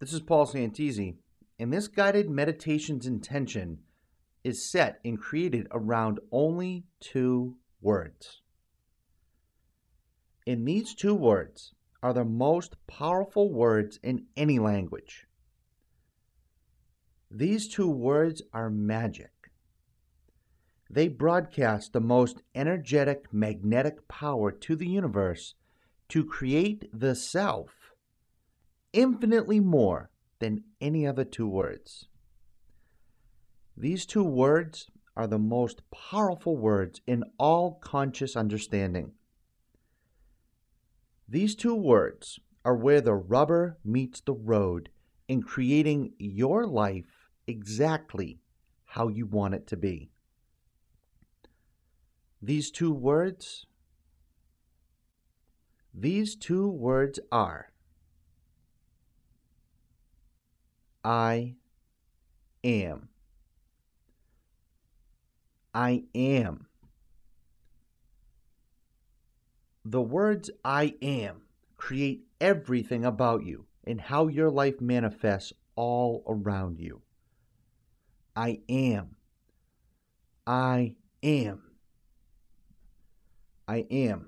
This is Paul Santisi, and this guided meditation's intention is set and created around only two words. And these two words are the most powerful words in any language. These two words are magic. They broadcast the most energetic magnetic power to the universe to create the self infinitely more than any other two words. These two words are the most powerful words in all conscious understanding. These two words are where the rubber meets the road in creating your life exactly how you want it to be. These two words are I am. I am. The words I am create everything about you and how your life manifests all around you. I am. I am. I am.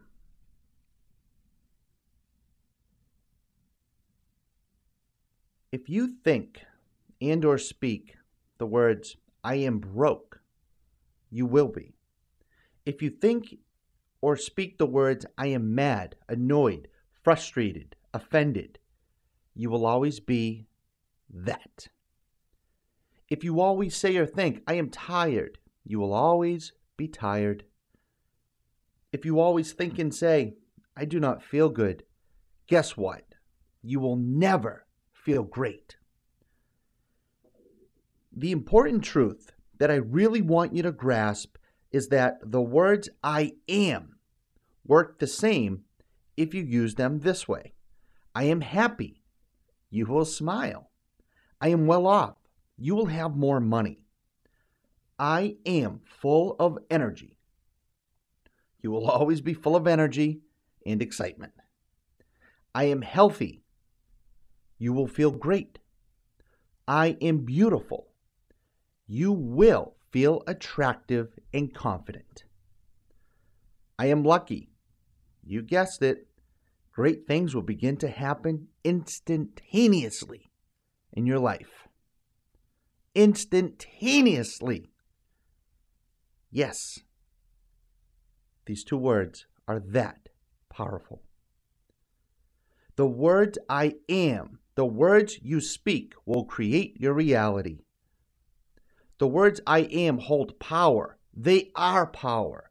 If you think and or speak the words, I am broke, you will be. If you think or speak the words, I am mad, annoyed, frustrated, offended, you will always be that. If you always say or think, I am tired, you will always be tired. If you always think and say, I do not feel good, guess what? You will never feel great. The important truth that I really want you to grasp is that the words I am work the same if you use them this way. I am happy. You will smile. I am well off. You will have more money. I am full of energy. You will always be full of energy and excitement. I am healthy. You will feel great. I am beautiful. You will feel attractive and confident. I am lucky. You guessed it. Great things will begin to happen instantaneously in your life. Instantaneously. Yes. These two words are that powerful. The words I am, the words you speak will create your reality. The words I am hold power. They are power.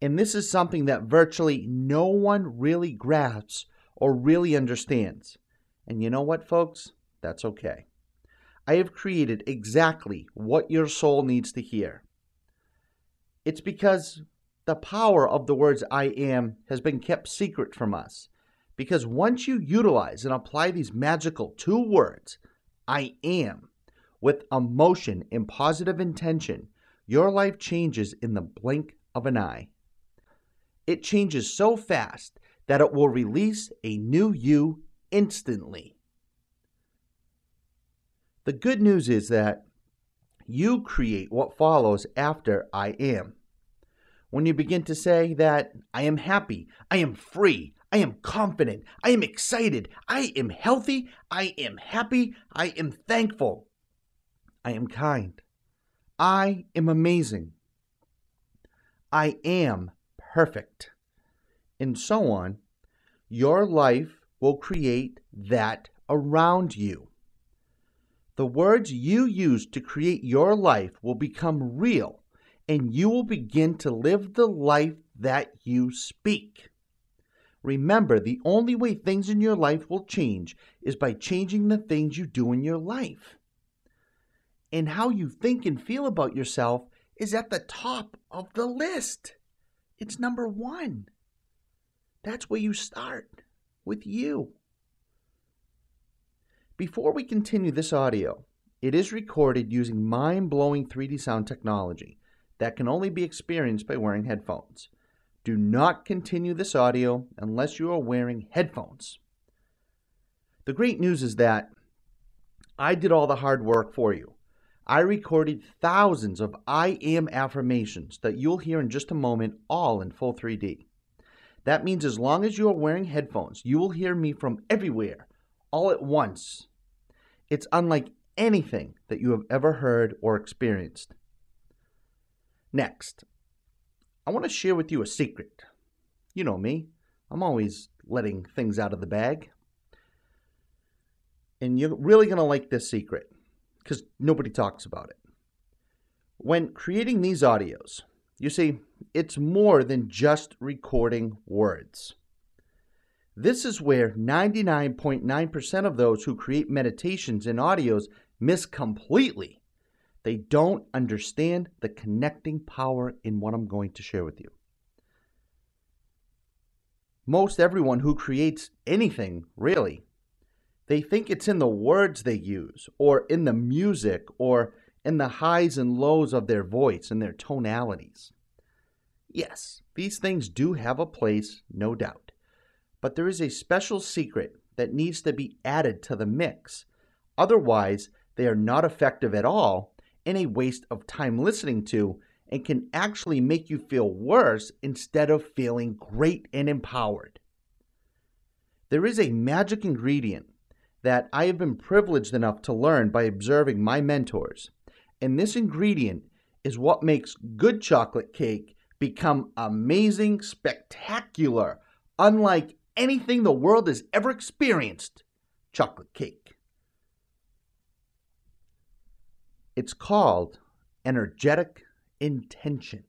And this is something that virtually no one really grasps or really understands. And you know what, folks? That's okay. I have created exactly what your soul needs to hear. It's because the power of the words I am has been kept secret from us. Because once you utilize and apply these magical two words, I am, with emotion and positive intention, your life changes in the blink of an eye. It changes so fast that it will release a new you instantly. The good news is that you create what follows after I am. When you begin to say that I am happy, I am free, I am confident, I am excited, I am healthy, I am happy, I am thankful, I am kind, I am amazing, I am perfect, and so on, your life will create that around you. The words you use to create your life will become real, and you will begin to live the life that you speak. Remember, the only way things in your life will change is by changing the things you do in your life. And how you think and feel about yourself is at the top of the list. It's number one. That's where you start, with you. Before we continue this audio, it is recorded using mind-blowing 3D sound technology that can only be experienced by wearing headphones. Do not continue this audio unless you are wearing headphones. The great news is that I did all the hard work for you. I recorded thousands of I am affirmations that you'll hear in just a moment, all in full 3D. That means as long as you are wearing headphones, you will hear me from everywhere, all at once. It's unlike anything that you have ever heard or experienced. Next, I want to share with you a secret. You know me. I'm always letting things out of the bag. And you're really going to like this secret because nobody talks about it. When creating these audios, you see, it's more than just recording words. This is where 99.9% of those who create meditations and audios miss completely. They don't understand the connecting power in what I'm going to share with you. Most everyone who creates anything, really, they think it's in the words they use, or in the music, or in the highs and lows of their voice and their tonalities. Yes, these things do have a place, no doubt. But there is a special secret that needs to be added to the mix. Otherwise, they are not effective at all and a waste of time listening to, and can actually make you feel worse instead of feeling great and empowered. There is a magic ingredient that I have been privileged enough to learn by observing my mentors. And this ingredient is what makes good chocolate cake become amazing, spectacular, unlike anything the world has ever experienced, chocolate cake. It's called energetic intention.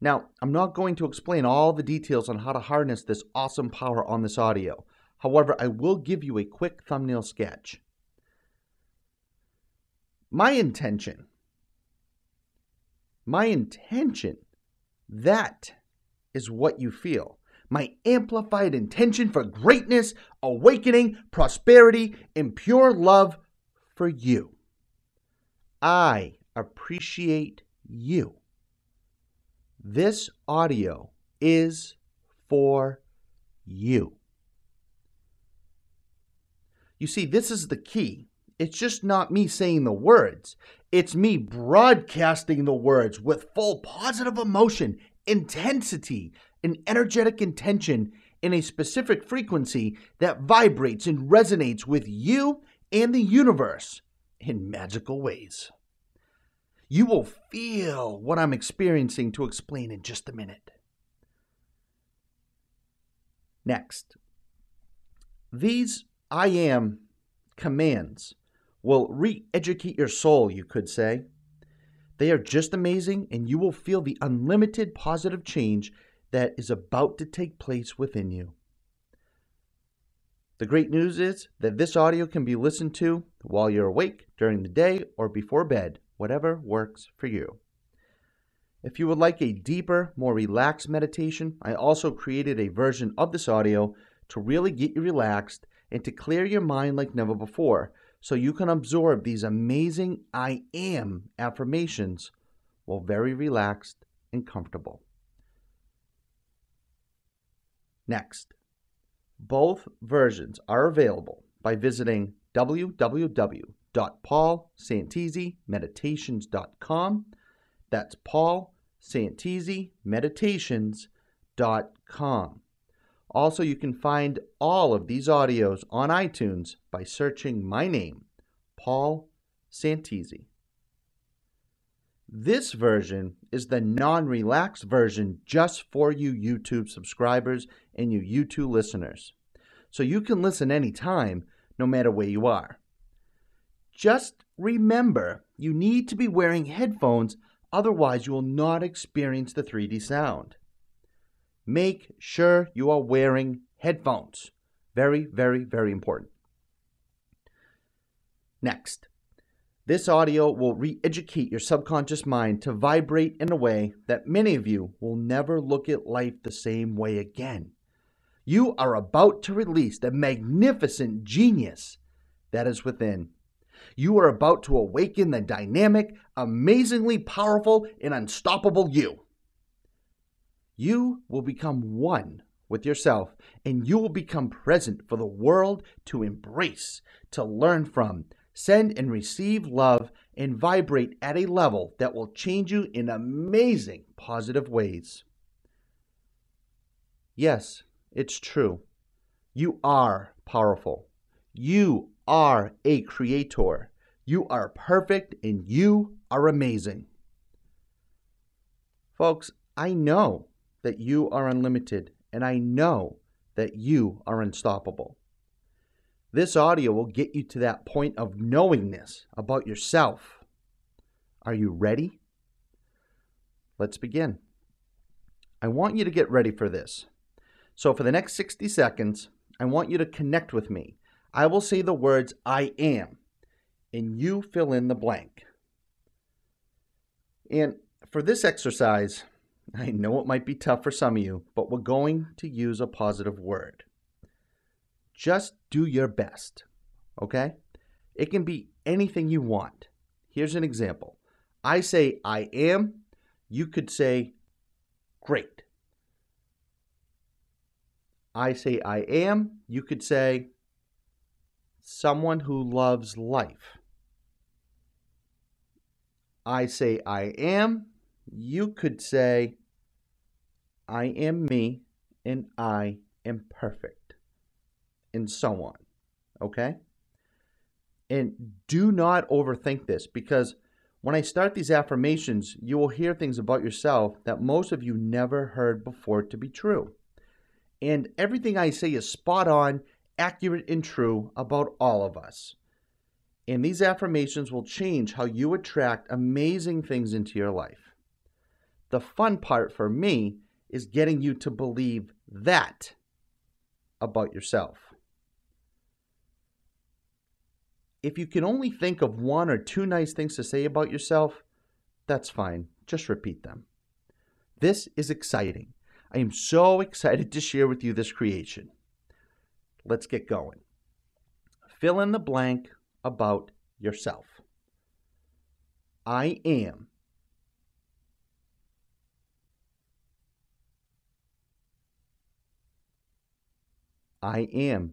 Now, I'm not going to explain all the details on how to harness this awesome power on this audio. However, I will give you a quick thumbnail sketch. My intention, that is what you feel. My amplified intention for greatness, awakening, prosperity, and pure love for you. I appreciate you. This audio is for you. You see, this is the key. It's just not me saying the words. It's me broadcasting the words with full positive emotion, intensity, and energetic intention in a specific frequency that vibrates and resonates with you and the universe in magical ways. You will feel what I'm experiencing to explain in just a minute. Next, these I am commands will re-educate your soul, you could say. They are just amazing, and you will feel the unlimited positive change that is about to take place within you. The great news is that this audio can be listened to while you're awake, during the day, or before bed, whatever works for you. If you would like a deeper, more relaxed meditation, I also created a version of this audio to really get you relaxed and to clear your mind like never before, so you can absorb these amazing I am affirmations while very relaxed and comfortable. Next, both versions are available by visiting www.paulsantisimeditations.com. That's paulsantisimeditations.com. Also, you can find all of these audios on iTunes by searching my name, Paul Santisi. This version is the non-relaxed version just for you YouTube subscribers and you YouTube listeners. So you can listen anytime, no matter where you are. Just remember, you need to be wearing headphones, otherwise you will not experience the 3D sound. Make sure you are wearing headphones. Very, very, very important. Next, this audio will re-educate your subconscious mind to vibrate in a way that many of you will never look at life the same way again. You are about to release the magnificent genius that is within. You are about to awaken the dynamic, amazingly powerful, and unstoppable you. You will become one with yourself, and you will become present for the world to embrace, to learn from, Send and receive love and vibrate at a level that will change you in amazing positive ways. Yes, it's true. You are powerful. You are a creator. You are perfect and you are amazing. Folks, I know that you are unlimited and I know that you are unstoppable. This audio will get you to that point of knowingness about yourself. Are you ready? Let's begin. I want you to get ready for this. So for the next 60 seconds, I want you to connect with me. I will say the words I am, and you fill in the blank. And for this exercise, I know it might be tough for some of you, but we're going to use a positive word. Just do your best, okay? It can be anything you want. Here's an example. I say, I am. You could say, great. I say, I am. You could say, someone who loves life. I say, I am. You could say, I am me and I am perfect. And so on, okay? And do not overthink this, because when I start these affirmations, you will hear things about yourself that most of you never heard before to be true. And everything I say is spot on, accurate, and true about all of us. And these affirmations will change how you attract amazing things into your life. The fun part for me is getting you to believe that about yourself. If you can only think of one or two nice things to say about yourself, that's fine. Just repeat them. This is exciting. I am so excited to share with you this creation. Let's get going. Fill in the blank about yourself. I am I am.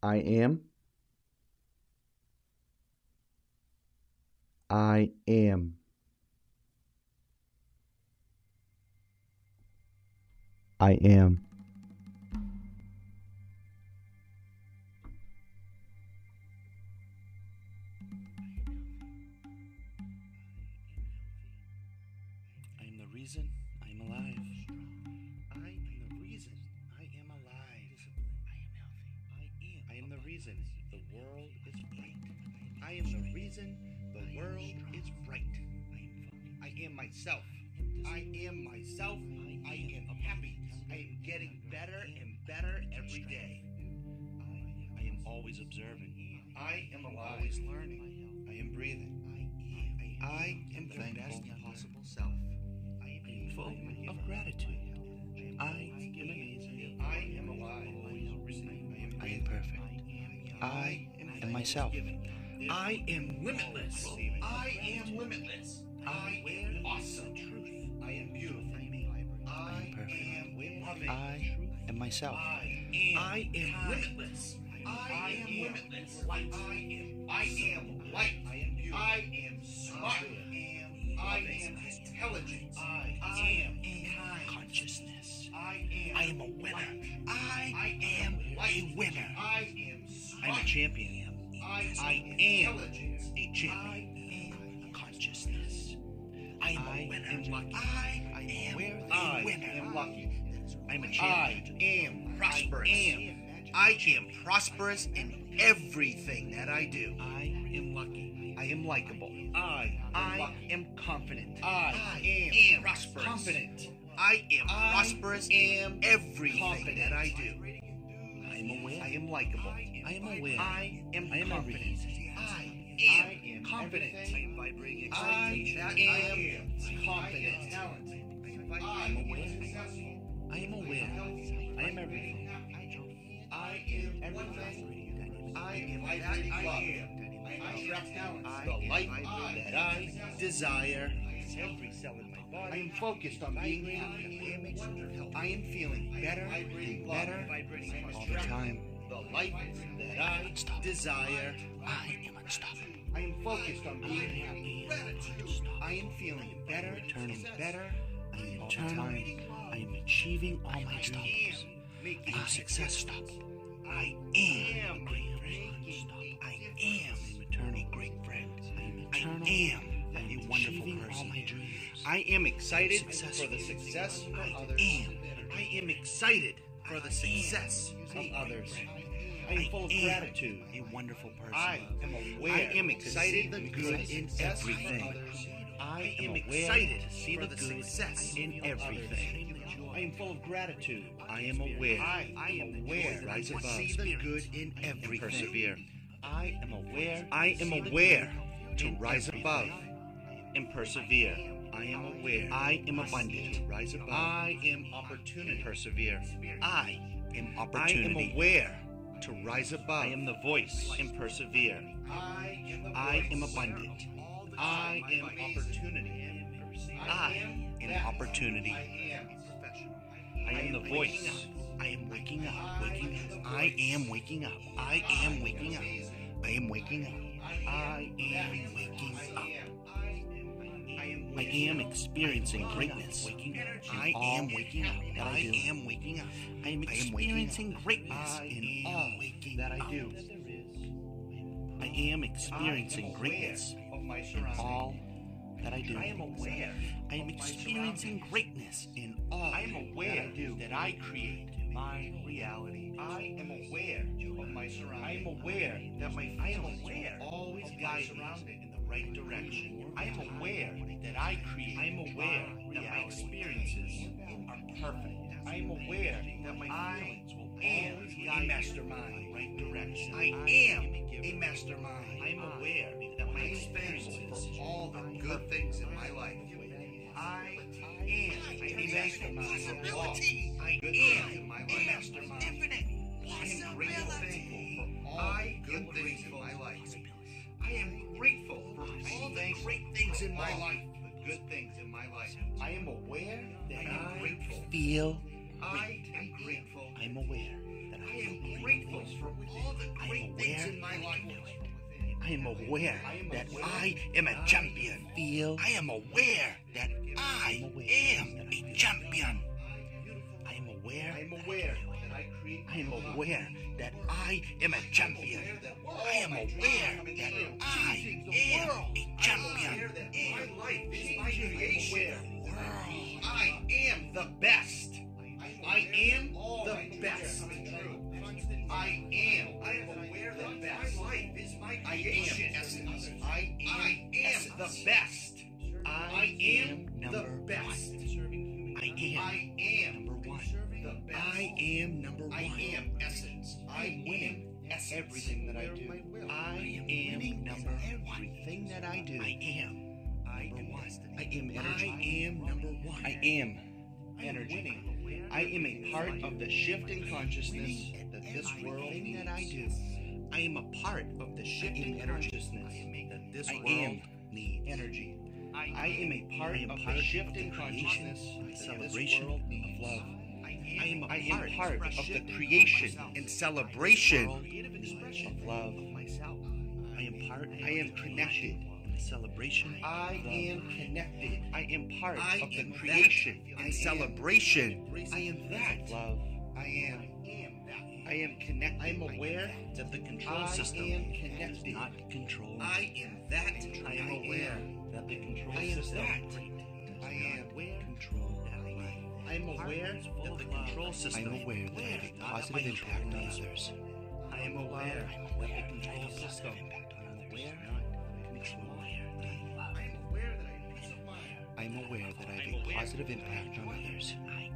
I am. I am. I am the reason I am alive. The world is bright. I am the reason the world is bright. I am myself. I am myself. I am happy. I am getting better and better every day. I am always observing. I am always learning. I am breathing. I am the best possible self. I am full of gratitude. I am amazing. I am alive. I am perfect. I am myself. I am limitless. I am limitless. I am awesome. I am beautiful. I am loving. I am myself. I am limitless. I am limitless. I am light. I am smart. I am intelligent. I am consciousness. I am a winner. I am a winner. I am I'm a champion. I am a champion. Consciousness. I am a winner. I am lucky. I am a champion. I am prosperous. I am prosperous in everything that I do. I am lucky. I am likable. I am confident. I am prosperous. Confident. I am prosperous in everything that I do. I am aware. I am likable. I am aware. I am confident. I am confident. I am vibrating excitation. I am confident. I am aware. I am aware. I am everything. I am everything. I am vibrating love. I attract the life that I desire. Every cell in my body. I am focused on being happy. I am feeling better and better all the time. The life that I desire. I am unstoppable. I am focused on being happy. I am feeling better, returning better. I am all the time. I am achieving all my dreams. I am successful. I am great friend. I am. Great friends. I am a wonderful person. All my dreams. I am excited for the success of others. I am excited for the success of others. I am full of gratitude. A wonderful person. I am aware. I am excited the good in everything. I am excited to see the good in everything. I am full of gratitude. I am aware. I am aware. Rise above. See the good in everything. Persevere. I am aware. I am aware to rise above and persevere. I am aware. I am abundant to rise above. I am opportunity and persevere. I am opportunity. I am aware to rise above. I am the voice and persevere. I am abundant. I am opportunity. I am opportunity. I am the voice. I am waking up. I am waking up. I am waking up. I am waking up. I am waking up. I am experiencing greatness. I am waking up. I am waking up. I am experiencing greatness in all that I do. I am experiencing greatness in all that I do. I am aware. I am experiencing greatness in all that I do. I am aware that I create my reality. I am aware of my surroundings. I am aware that my feelings always guide me in the right direction. I am aware that I create. I am aware that my experiences are perfect. I am aware that my feelings will always guide me in the right direction. I am a mastermind. I am aware that my experiences for all the good things in my life. I am a mastermind of all. I am a mastermind. Infinite possibility. I am grateful for all good things in my life. I am grateful for all the great things in my life. The good things in my life. I am aware that I feel great. I am grateful. I am aware that I am grateful for all the great things in my life. I am aware that I am a champion. I am aware that I am a champion. I am aware. I am aware that I create. I am aware that I am a champion. I am aware that I am a champion. My life is my creation. I am the best. I am the best. I am aware that my life is my creation. I am the best. I am the best. I am number one. I am number one. I am essence. I am everything that I do. I am number one. Everything that I do. I am one. I am energy. I am number one. I am energy. I am a part of the shift in consciousness that this world needs. I am a part of the shift in consciousness that this world needs. Energy. I am a part of the shift in consciousness and celebration of love. I am part of the creation and celebration of love. I am connected. Celebration. I am connected. I am part of the creation and celebration. I am that. Love. I am that. I am connected. I am aware that the control system is not controlled. I am that. I am aware that the control system does not control. I am aware that the control system. I am aware that I have a positive impact on others. I am aware that the control system does not I'm aware that I have a positive impact on others. I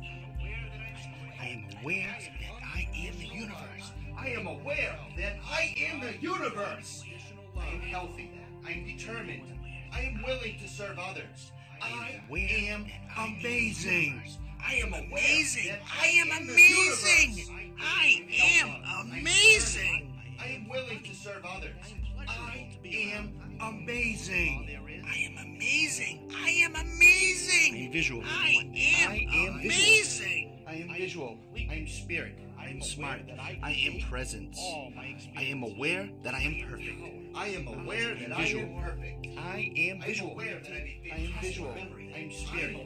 am aware that I am the universe. I am aware that I am the universe. I am healthy. I am determined. I am willing to serve others. I am amazing. I am amazing. I am amazing. I am amazing. I am willing to serve others. I am amazing. I am amazing. I am amazing. I am visual. I am amazing. I am visual. I am spirit. I am smart. I am presence. I am aware that I am perfect. I am aware that I am perfect. I am visual. I am visual. I am spirit.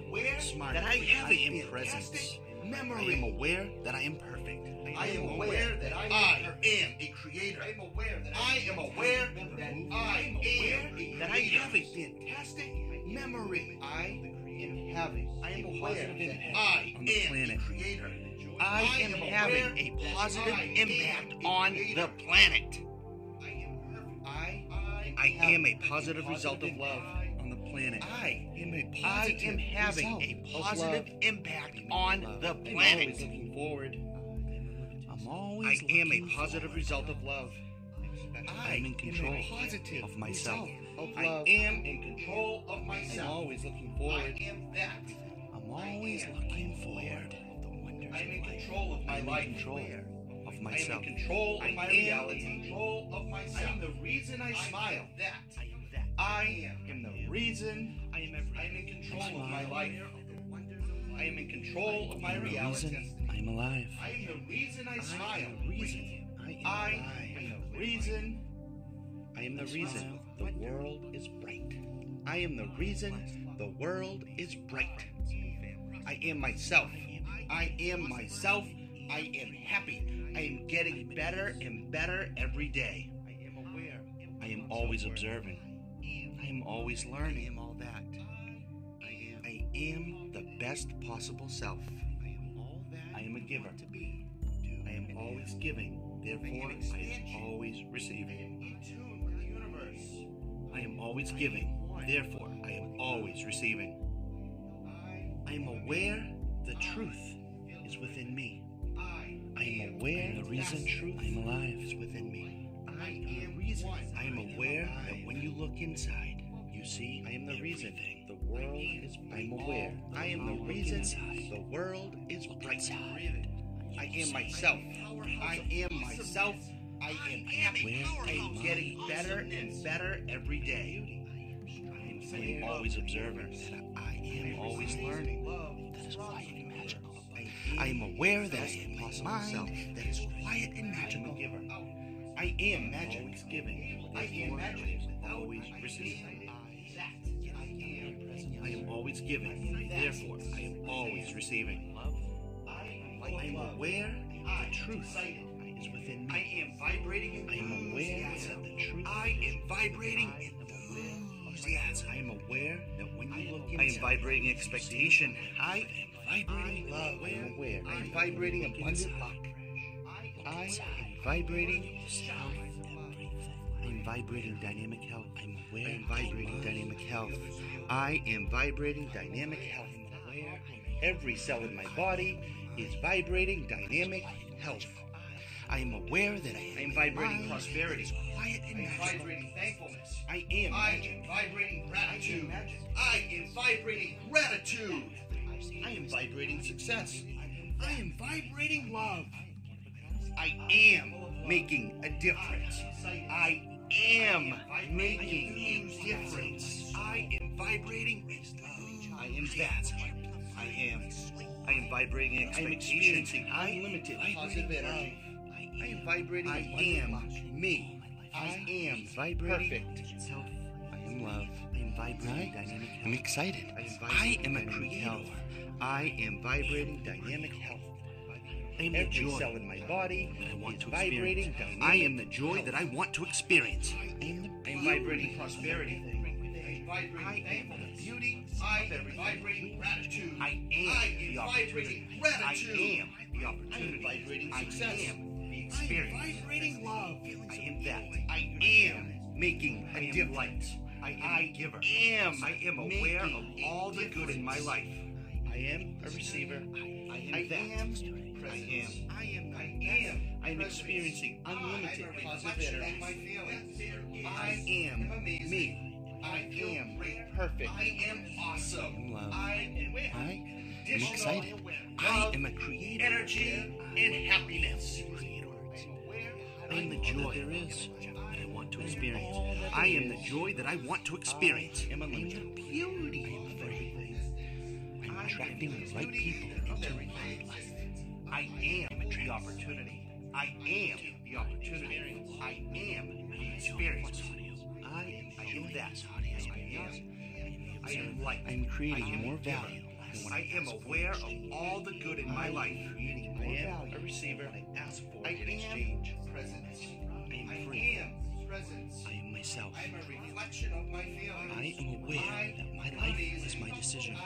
Smart. That I am presence. Memory. I am aware that I am perfect. I am aware that I am a creator. I am aware that I am aware that I am that I have a fantastic memory. I am having a positive impact on the planet. I am having a positive impact on the planet. I am a positive result of love on the planet. I am a positive. I am having a positive impact on the planet. Always looking forward. I am a positive result of love. I am in control of myself. I am in control of myself. I'm always looking forward. I am that. I'm always looking forward. I'm in control of my life. I'm in control of myself. I'm in control of my reality. I'm in control of myself. I am the reason I smile. That. I am the reason. I am in control of my life. I am in control of my reality. I am alive. I am the reason I smile. I am the reason. I am the reason the world is bright. I am the reason the world is bright. I am myself. I am myself. I am happy. I am getting better and better every day. I am aware. I am always observant. I am always learning. I am all that. I am the best possible self. I am a giver. I am always giving. Therefore, I am always receiving. I am always giving. Therefore, I am always receiving. I am aware the truth is within me. I am aware the reason truth I am alive is within me. I am aware that when you look inside, you see I am the reason the world is bright. I'm aware. I am the reason the world is bright. I am myself. I am myself. I am happy. I am getting better and better every day. I am always observant. I am always learning. That is quiet and magical. I am aware that I am myself. That is quiet and magical. I am magic giving. I am magic always receiving. I am always giving, therefore I am always receiving. I am aware the truth is within me. I am vibrating. I am aware that the truth. I am vibrating enthusiasm. I am aware that when you look inside, I am vibrating expectation. I am vibrating love. I am aware. I am vibrating abundant luck. I am vibrating health. I am vibrating dynamic health. I am aware. I am vibrating dynamic health. I am vibrating dynamic health. Every cell in my body is vibrating dynamic health. I am aware that I am vibrating prosperity. Quiet and magic. I am vibrating thankfulness. I am vibrating gratitude. I am vibrating gratitude. I am vibrating success. I am vibrating love. I am making a difference. I am making a difference. I am vibrating. I am that. I am vibrating expectation. I am limited positive energy. I am vibrating. I am me. I am vibrating perfect. I am love. I am vibrating dynamic. I'm excited. I am a creator. I am vibrating dynamic health. I am every the joy cell in my body that I want to experience. I am the joy that I want to experience. I am vibrating prosperity. I am the beauty. I am vibrating gratitude. I am vibrating gratitude. I am the opportunity. I am vibrating success. I am the experience. I am vibrating love. I am that. I am making a difference. I am a giver. I am aware of all the good in my life. I am a receiver. I am experiencing unlimited pleasure in my feelings. I am me. I am perfect. I am awesome. I am excited. I am a creator. Energy and happiness. I am the joy there is that I want to experience. I am the joy that I want to experience. I am the beauty of everything. I'm attracting the right people into my life. I am the opportunity. I am the opportunity. I am the experience. I am that. I am light. I am creating more value. I am aware of all the good in my life. I am a receiver. I am presence. I am free. I am myself. I am a reflection of my feelings. I am aware that my life was my decision. I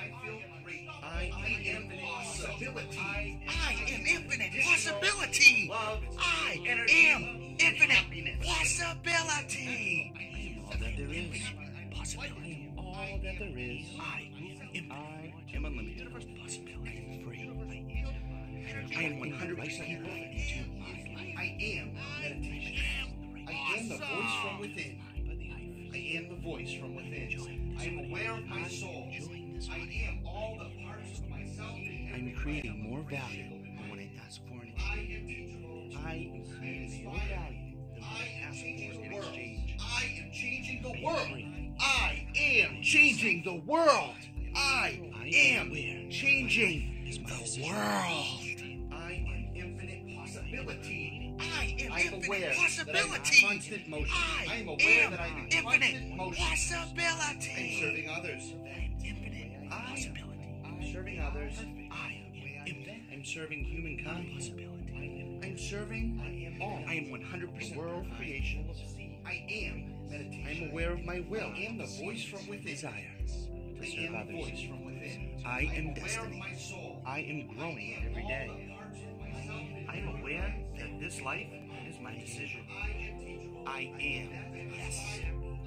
am possibility. I am infinite possibility. I am infinite possibility. I am all that there is. Possibility. I am all that there is. I am infinite. I am unlimited. Possibility. I am free. I am 100% people into my life. I am meditation. I am the voice from within. I am the voice from within. I am aware of my soul. I am all the parts of myself. I am creating more value than what I ask for in exchange. I am creating more value than what I ask for in exchange. I am changing the world. I am changing the world. I am changing the world. I am infinite possibility. I am aware that I'm in constant motion. I am aware that I'm in infinite motion. Possibility. I am serving others. Infinite possibility. I'm serving others. I am serving humankind. Possibility. I'm serving all. I am 100% world creation. I am meditation. I am aware of my will. I am the voice from within. Desire to serve others. I am destiny. I am growing every day. I am aware that this life is my decision. I am. Yes.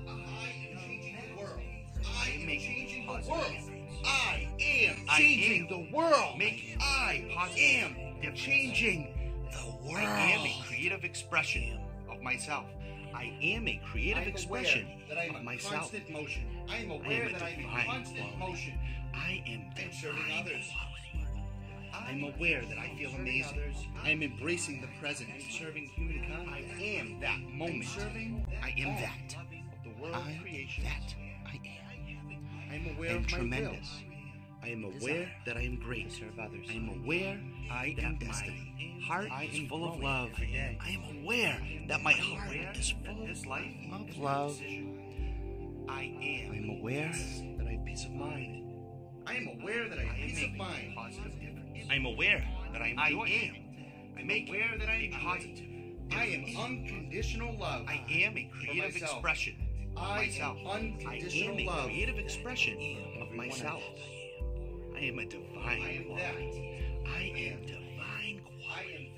I am changing the world. I am making positive. I am changing the world. I am changing the world. I am a creative expression of myself. I am a creative expression of myself. I am aware that I am in constant motion. I am serving others. I'm aware that I feel amazing. I'm embracing the present. I'm serving humankind. I am that moment. I am that. I am that. I am. I'm aware of my tremendous. I am aware that I am great. I am aware I am destiny. Heart is full of love. I am aware that my heart is full of love. I am aware that I have peace of mind. I am aware that I am peace of mind. I am aware that I am joy. I am aware that I am positive. I am unconditional love. I am a creative expression of myself. I am a creative expression of myself. I am a divine quality. I am divine quality.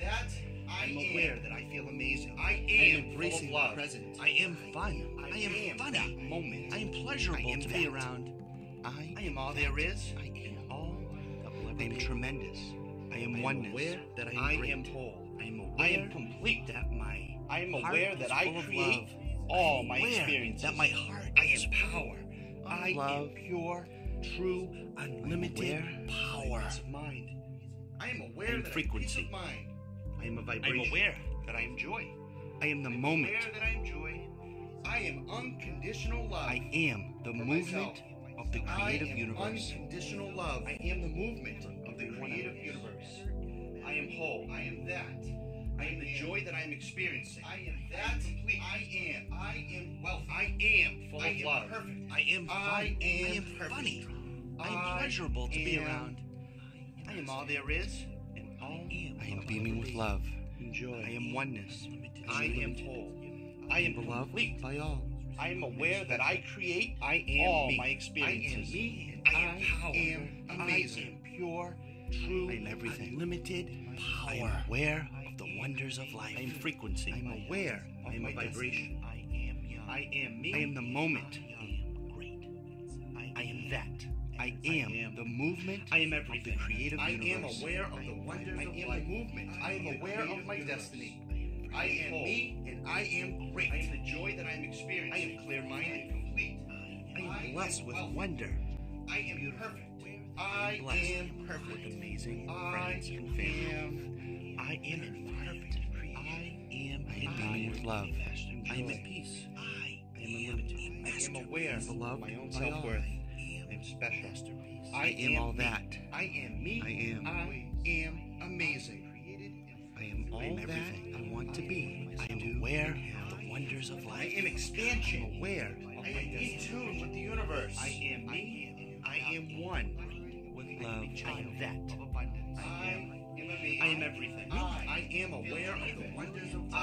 I am aware that I feel amazing. I am embracing the present. I am fun. I am funny moment. I am pleasurable to be around. I am all there is. I am all. I am tremendous. I am oneness. I am aware that I am great. I am whole. I am complete. That my. I am aware that I create all my experiences. That my heart. I am power. I am pure, true, unlimited power. Mind. I am aware that frequency. I am a vibration. I am aware that I am joy. I am the moment. I am aware that I am joy. I am unconditional love. I am the movement of the creative universe. Unconditional love. I am the movement of the creative universe. I am whole. I am that. I am the joy that I am experiencing. I am that complete. I am wealthy. I am full of love. Perfect. I am fun. I am funny. I am pleasurable to be around. I am all there is and all I am beaming with love and joy. I am oneness. I am whole. I am beloved by all. I am aware that I create all my experiences. I am me. I am power. I am amazing. I am pure, true, I am everything. Unlimited power. I am aware of the wonders of life. I am frequency. I am aware of my vibration. I am me. I am the moment. I am that. I am the movement. I am everything. Of the creative universe. I am aware of the wonders of life. I am the movement. I am aware of my destiny. I am me, and I am great. I am the joy that I am experiencing. I am clear-minded, complete. I am blessed with wonder. I am perfect. I am perfect. With amazing friends and family. I am imperfect. I am in being with love. I am at peace. I am unlimited. I am aware of my own self-worth. I am special. I am all that. I am me. I am amazing. I am all that I want to be. I am aware of the wonders of life. I am expansion. I am aware. I am in tune with the universe. I am me. I am one with love. I am that. I am everything. I am aware of the wonders of life. I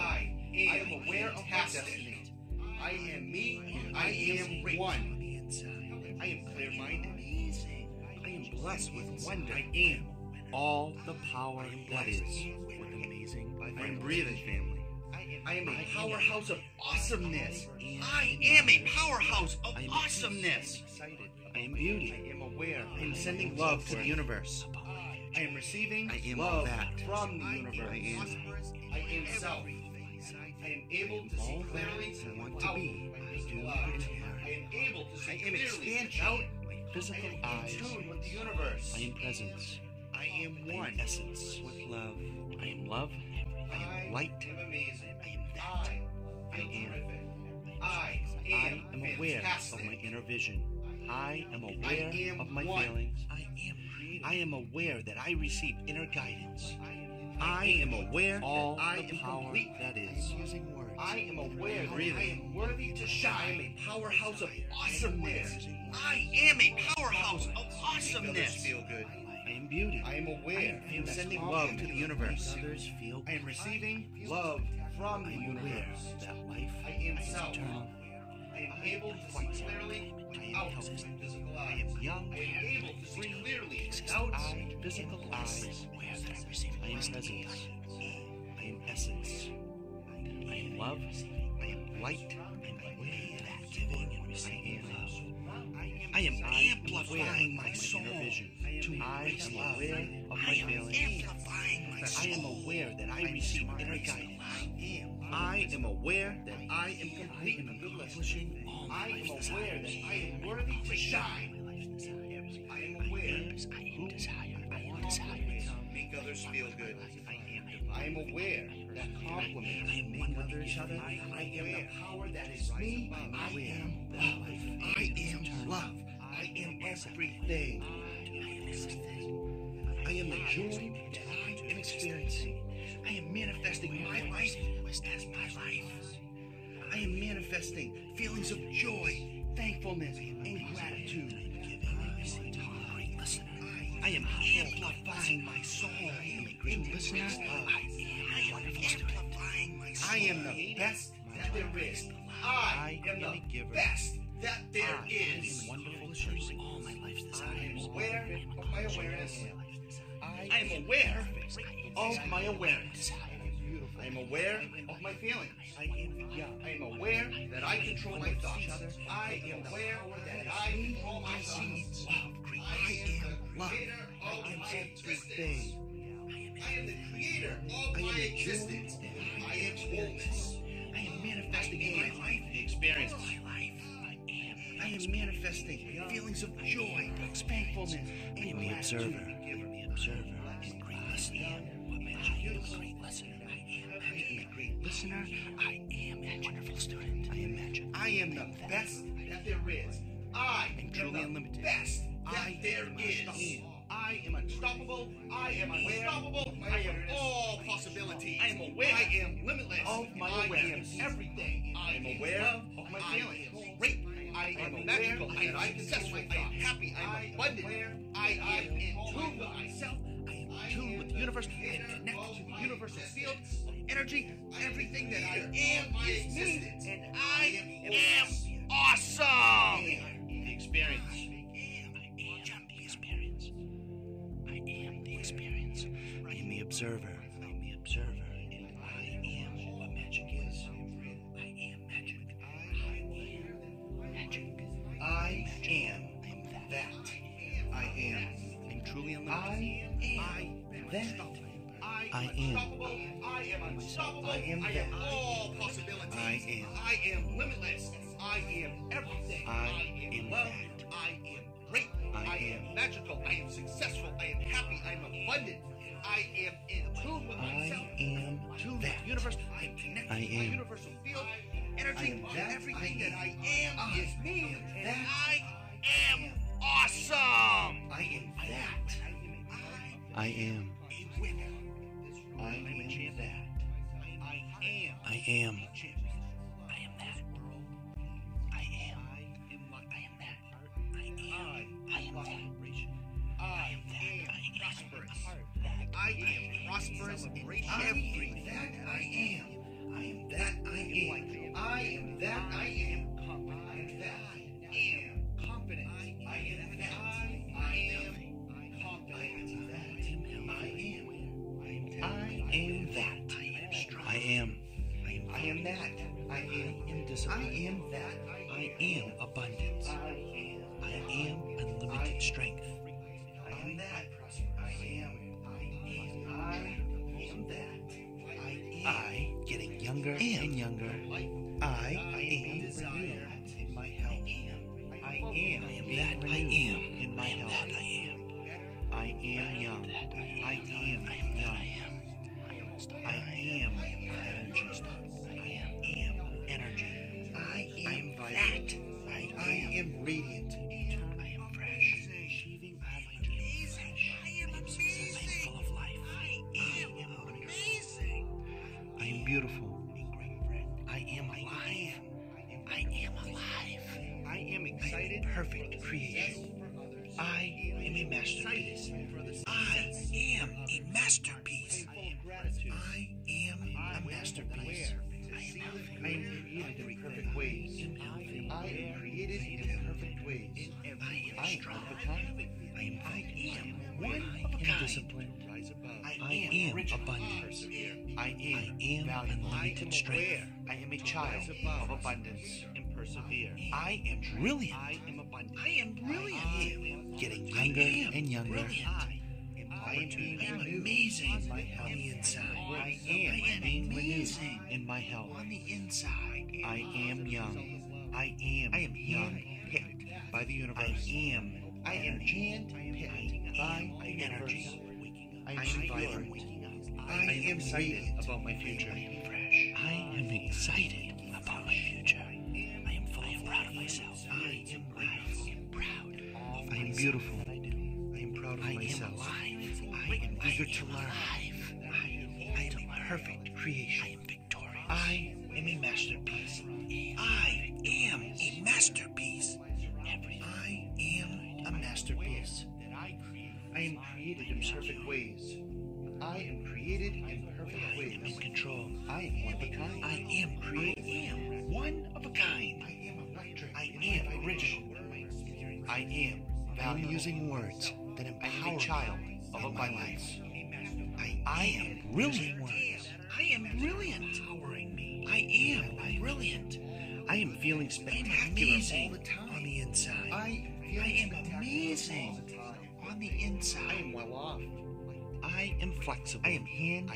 am aware of my destiny. I am me. I am one. I am clear-minded. I am blessed with wonder. I am all the power that is. With amazing. I am breathing, family. I am a powerhouse of awesomeness. I am a powerhouse of awesomeness. I am beauty. I am aware. I am sending love to the universe. I am receiving love from the universe. I am self. I am able to see clearly I want to be. I am able to see clearly without physical eyes. I am in tune with the universe. I am presence. I am one essence with love. I am love. I am light. I am that. I am. I am aware of my inner vision. I am aware of my feelings. I am aware that I receive inner guidance. I am aware that I am complete. That is. I am aware that I am worthy to shine. I am a powerhouse of awesomeness. I am a powerhouse of awesomeness. I am beauty. I am aware. I am sending love to the universe. I am receiving love from the universe. That life is eternal. I am able to see clearly without physical eyes. I am young. I am able to see clearly without physical eyes. I am presence. I am essence. I am love. I am light. I am aware that giving and receiving love. I am amplifying my soul. I am aware of my feelings. I am aware that I receive inner guidance. I am aware that I am complete and accomplishing. I am aware that I am worthy to shine. I am aware. I am desired. I am desired. Make others feel good. I am aware that compliments make others other. I am the power that is me. I am love. I am love. I am everything. I am the joy that I am experiencing. I am manifesting my life as my life. I am manifesting feelings of joy, thankfulness, and gratitude. I am amplifying my soul. I am a great listener. I am amplifying my soul. I am the best that there is. I am the best that there is. I am aware of my awareness. I am aware of my awareness. I am aware of my feelings. I am aware that I control my thoughts. I am aware that I control my thoughts. I am love. I am everything. I am the creator of my existence. I am wholeness. I am manifesting my life and experience. I am manifesting feelings of joy, thankfulness, and the observer. And great listener. I am a wonderful student. I am magic. I am the best that there is. I am truly unlimited. Best that there is. I am unstoppable. I am unstoppable. I am all possibilities. I am aware. I am limitless. I am everything. I am aware of my feelings. Great. I am magical. I am successful. I am happy. I am abundant. I am in tune with myself. I am in tune with the universe. I am connected to the universal field of energy. Everything that I am is me, and I am awesome. The experience. I am the experience. I am the observer. I am the observer, and I am what magic is. I am magic. I am magic. I am I am flexible. I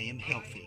am healthy.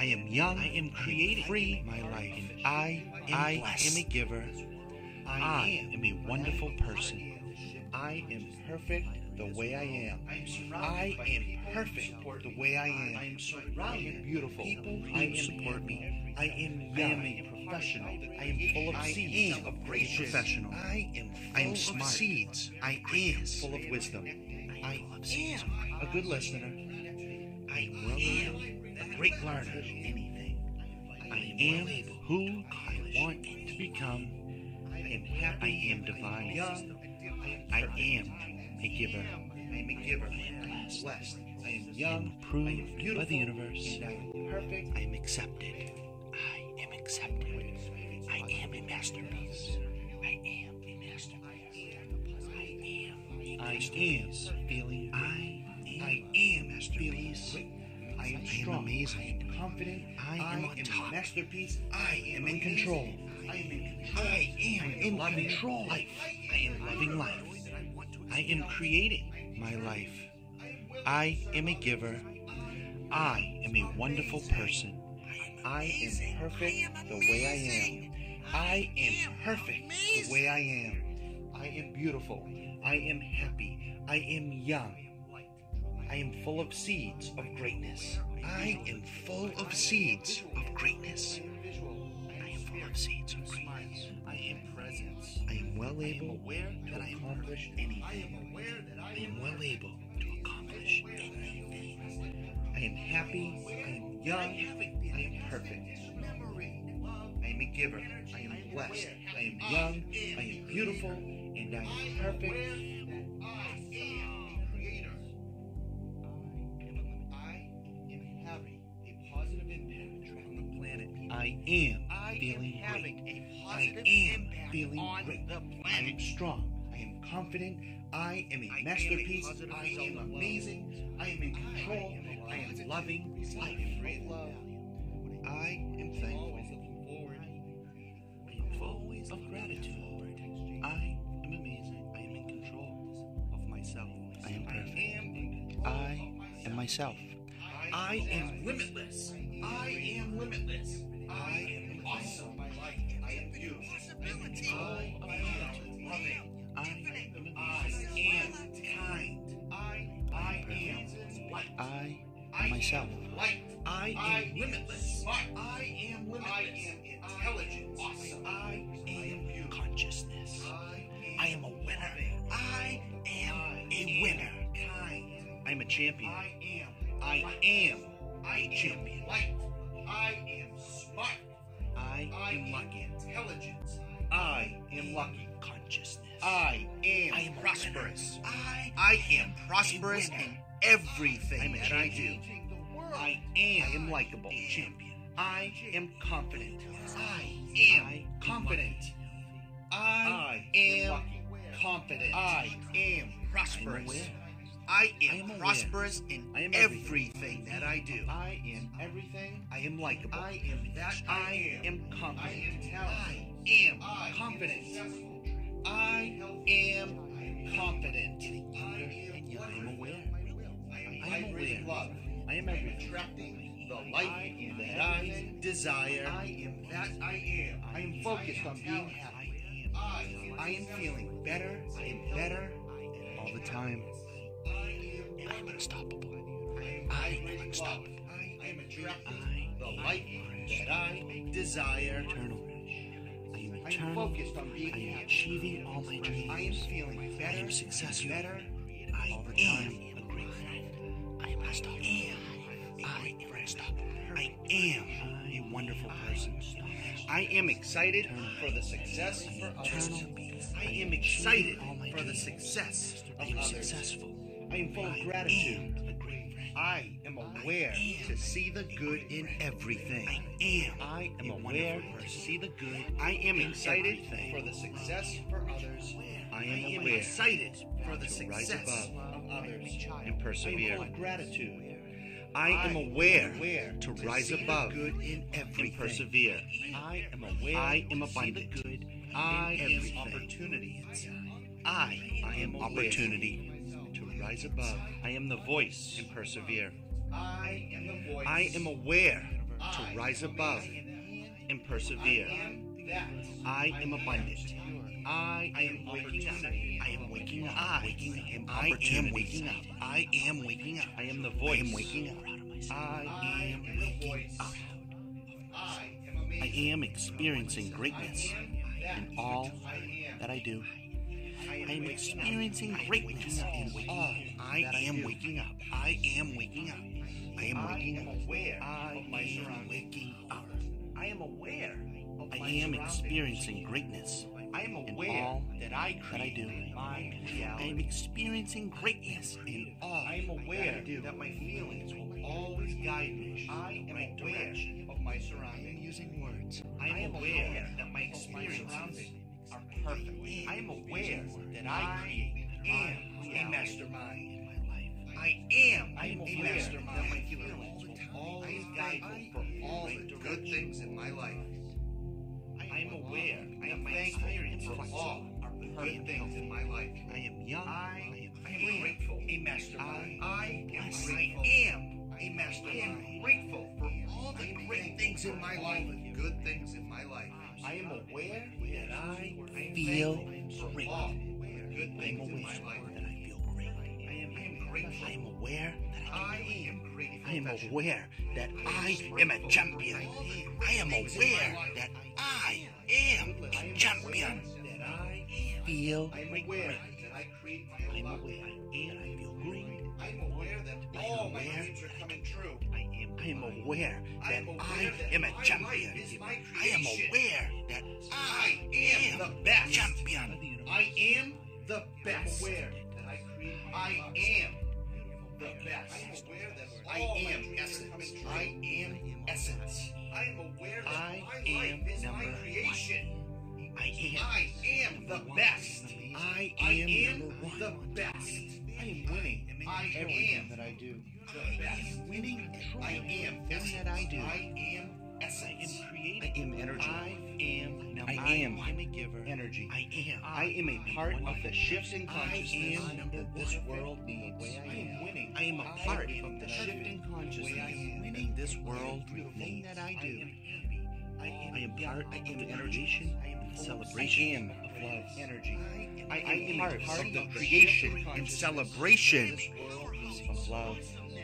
I am young. I am creating free my life. I am a giver. I am a wonderful person. I am perfect the way I am. I am perfect the way I am. I am beautiful. People who support me. I am young. I am a professional. I am full of seeds of great professional. I am smart. Seeds. I am full of wisdom. I am a good listener. I am a great learner. I am who I want to become. I am divine. I am a giver. I am a giver. I am blessed. I am young. I am approved by the universe. I am perfect. I am accepted. I am accepted. I am a masterpiece. I am a masterpiece. I am feeling. I am a masterpiece. I am strong. I am confident. I am a masterpiece. I am in control. I am in control. I am loving life. I am creating my life. I am a giver. I am a wonderful person. I am perfect the way I am. I am perfect the way I am. I am beautiful. I am happy. I am young. I am full of seeds of greatness. I am full of seeds of greatness. Seeds of greatness. I am present. I am well able that I accomplish anything. I am well able to accomplish anything. I am happy. I am young. I am perfect. I am a giver. I am blessed. I am young. I am beautiful. And I am perfect. I am feeling great. I am feeling great. I am strong. I am confident. I am a masterpiece. I am amazing. I am in control. I am loving life. I am thankful. I am full of gratitude. I am amazing. I am in control of myself. I am perfect. I am myself. I am limitless. I am limitless. I am awesome. I am beautiful. I am loving. I am kind. I am light. I am myself. I am limitless. I am limitless. I am intelligent. Awesome. I am consciousness. I am a winner. I am a winner. Kind. I am a champion. I am a champion. I am smart. I am lucky. Intelligence. I am lucky. Consciousness. I am prosperous. I am prosperous in everything that I do. I am likable. Champion. I am confident. I am confident. I am confident. I am prosperous. I am prosperous in everything that I do. I am everything. I am likable. I am that I am confident. I am confident. I am confident. I am aware. I am aware. Love. I am attracting the life that I desire. I am that I am. I am focused on being happy. I am feeling better. I am better all the time. I am unstoppable. I am unstoppable. I am attracting the life that I desire. Eternal. I am eternal. Focused on being I am achieving all my dreams. I am feeling better. I am successful. I am a great friend. I am unstoppable. I am unstoppable. I am a wonderful person. I am excited for the success for others. I am excited for the success of others. I am successful. I am full of gratitude. I am aware to see the good in everything. I am aware to see the good. I am excited for the success for others. I am excited for the success of others and persevere. I am full of gratitude. I am aware to rise above and persevere. I am aware. I am abundant. I am opportunity. I am opportunity. Rise above. I am the voice and persevere. I am aware to rise above and persevere. I am abundant. I am waking up. I am waking up. I am waking up. I am waking up. I am the voice. I am waking up. I am waking up. I am experiencing greatness in all that I do. I am experiencing greatness in all. I am waking up. I am waking up. I am waking up. I am waking up. I am aware. I am experiencing greatness. I am aware that I do. I am experiencing greatness in all. I am aware that my feelings will always guide me. I am aware of my surroundings. I am using words. I am aware that my experiences are perfect. I am aware that I create. I am a mastermind in my life. I am a mastermind. That my feelings will always guide me for all the good things in my life. I am aware that my experience for all are perfect things in my life. I am young. I am grateful. A mastermind. I am a mastermind. I am grateful for all the great things in my life. Good things in my life. I am aware that I feel great. Good things in my life. That I feel great. I am grateful. I am aware that I am great. I am aware that I am a champion. I am aware that I am a champion. That I feel great. I create my love. I feel great. I am aware that all my dreams are coming true. I am aware that I am a champion. I am aware that I am the best champion. I am the best. I am aware that I create. I am the best. I am essence. I am essence. I am aware that I am my creation. I am the best. I am the best. I am winning. I am that I do. The best. Winning. I am that I do. I am essence. I am creative. I am energy. I am a giver. Energy. I am a part of the shifts in consciousness that this world needs. I am winning. I am a part of the shift in consciousness that this world needs. That I do. I am part of the energy. I am celebration of love. Energy. I am part of the creation and celebration of love.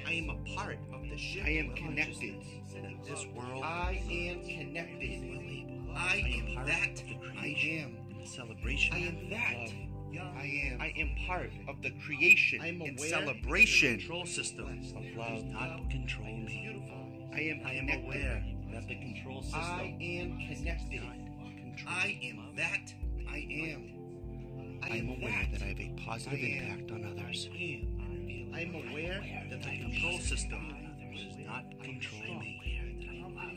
I am a part of the shift. I am connected to this world. I am connected. I am that. I am celebration. I am that. I am part of the creation and celebration control system of love. Not control me. I am aware that the control system. I am connected. I am that. I am aware that I have a positive impact on others. I am aware that the control system does not control me.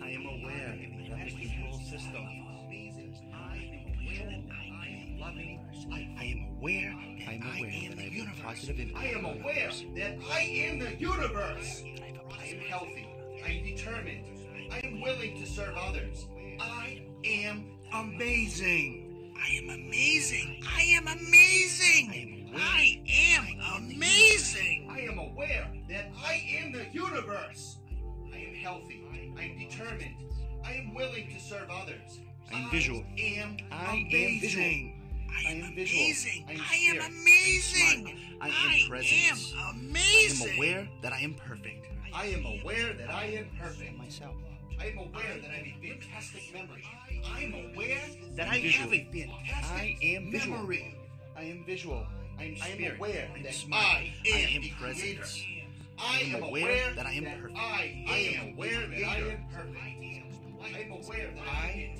I am aware that the control system. I am aware that I have a positive impact on others. I am aware that I am the universe. I am healthy. I am determined. I am willing to serve others. I am amazing. I am amazing. I am amazing. I am amazing. I am aware that I am the universe. I am healthy. I am determined. I am willing to serve others. I am visual. I am amazing. I am amazing. I am amazing. I am present. I am amazing. I am aware that I am perfect. I am aware that I am perfect myself. I am aware that I have a fantastic memory. I am aware that I have a fantastic memory. I am visual. I am aware that I am present. I am aware that I am perfect. I am aware that I am perfect. I am aware that I am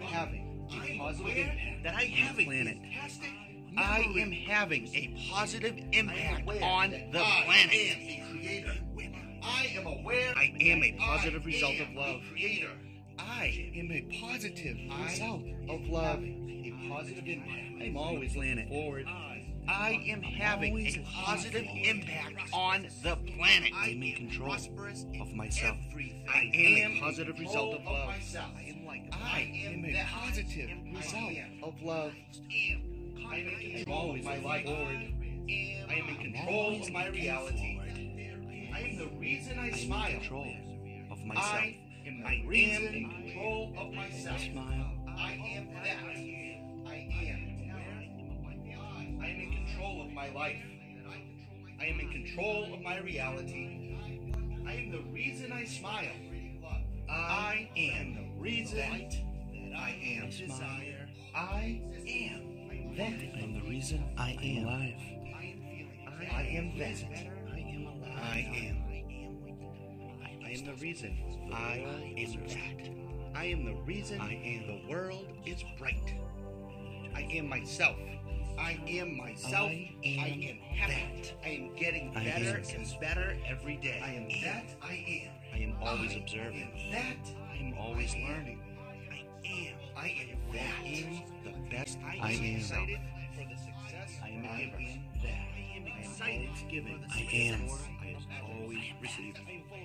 having a positive impact. That I have a planet. I am having a positive impact on the planet. I am the creator. I am aware. I am a positive result of love. Creator. I am a positive result of love. A positive impact. I'm always leaning forward. I am having a positive impact on the planet. I am in control of myself. I am a positive result of love. I am a positive result of love. I am in control of my life. I am in control of my reality. I am the reason I smile. I am in control of myself. I I am in control of myself. I am that. I am in control of my life. I am in control of my reality. I am the reason I smile. I am the reason that I am desire. I am that. I am the reason I am alive. I am that. I am alive. I am the reason I am that. I am the reason the world is bright. I am myself. I am myself. I am happy. I am getting better and better every day. I am that I am. I am always observing. I am always learning. I am that. The best I am. Excited for the success. I am that. I am excited to give it. I am. I am always receiving.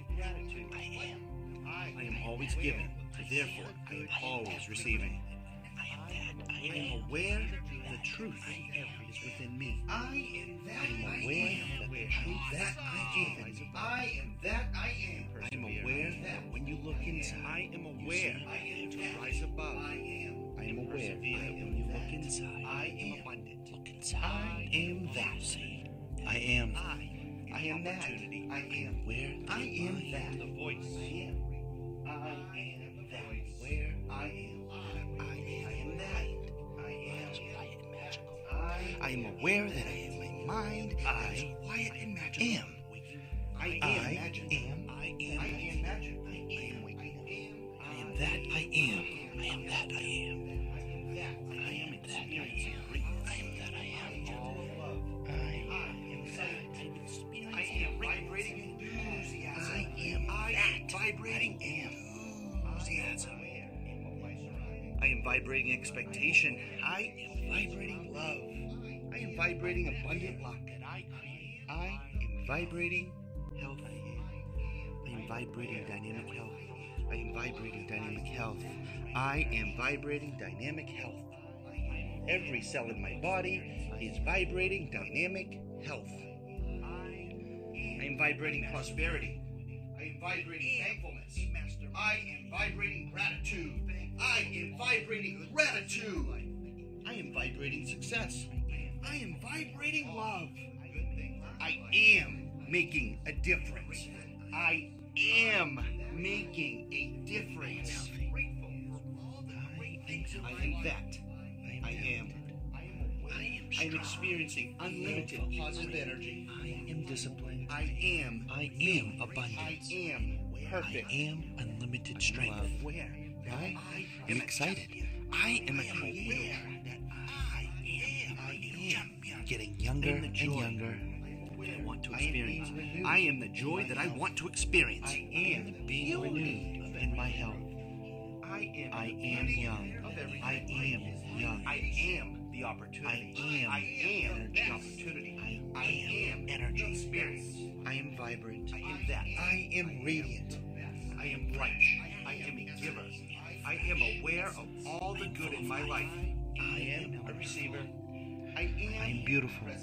I am. I am always giving. Therefore, I am always receiving. I am aware that the truth is within me. I am that I am. I am that I am. I am aware that when you look inside, I am aware I am to rise above. I am aware when you look inside, I am abundant. Look inside. I am that. I am. I am that. I am where. I am that. The voice. I am that. Where I am. I am aware that I am my mind. I quiet and magical. Am. I am. I am magic. I am that I am. I am that I am. I am that I am. I am that I am. I am vibrating enthusiasm. I am vibrating enthusiasm. I am vibrating expectation. I am vibrating love. I am vibrating abundant luck. I am vibrating health. I am vibrating dynamic health. I am vibrating dynamic health. I am vibrating dynamic health. Every cell in my body is vibrating dynamic health. I am vibrating prosperity. I am vibrating thankfulness. I am vibrating gratitude. I am vibrating gratitude. I am vibrating success. I am vibrating love. I am making a difference. I am making a difference. I am that. I am. I am experiencing unlimited positive energy. I am disciplined. I am abundant. I am perfect. I am unlimited strength. I am excited. I am a creator. Getting younger and younger. I want to experience. I am the joy that I want to experience. I am being renewed in my health. I am young. I am young. I am the opportunity. I am energy. Opportunity. I am energy. Experience. I am vibrant. I am that. I am radiant. I am bright. I am a giver. I am aware of all the good in my life. I am a receiver. I am beautiful. I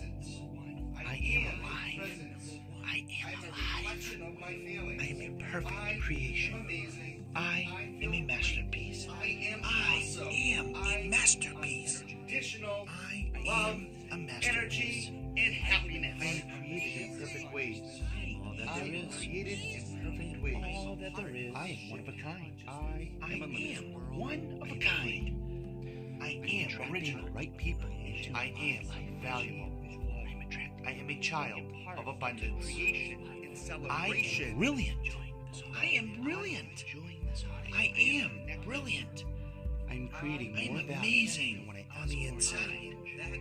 am alive. I am alive. I am a perfect creation. I am a masterpiece. I am a masterpiece. I am a masterpiece. Energy and happiness. I am created in perfect ways. All that there is. Created in perfect ways. All that there is. I am one of a kind. I am one of a kind. I am original. Right people. I am valuable. I am a child of abundance. I am brilliant. I am brilliant. I am creating more value. I am amazing on the inside. I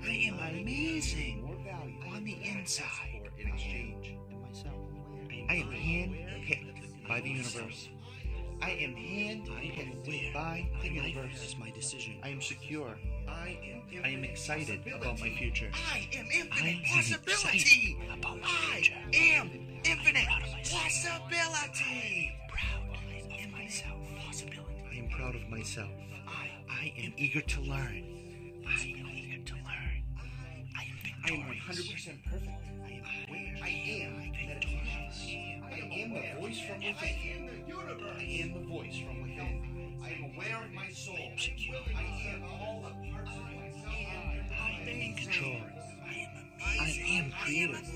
am amazing on the inside. In exchange, I am handpicked by the universe. I am handpicked by the universe. Is my decision. I am secure. I am excited about my future. I am infinite possibility. I am infinite possibility. I am proud of myself. I am proud of myself. I am eager to learn. I am 100% perfect. I am victorious. I am the voice from within. I am the voice from within. I am aware of my soul. I am all the parts of myself. I am in control. I am creative. I am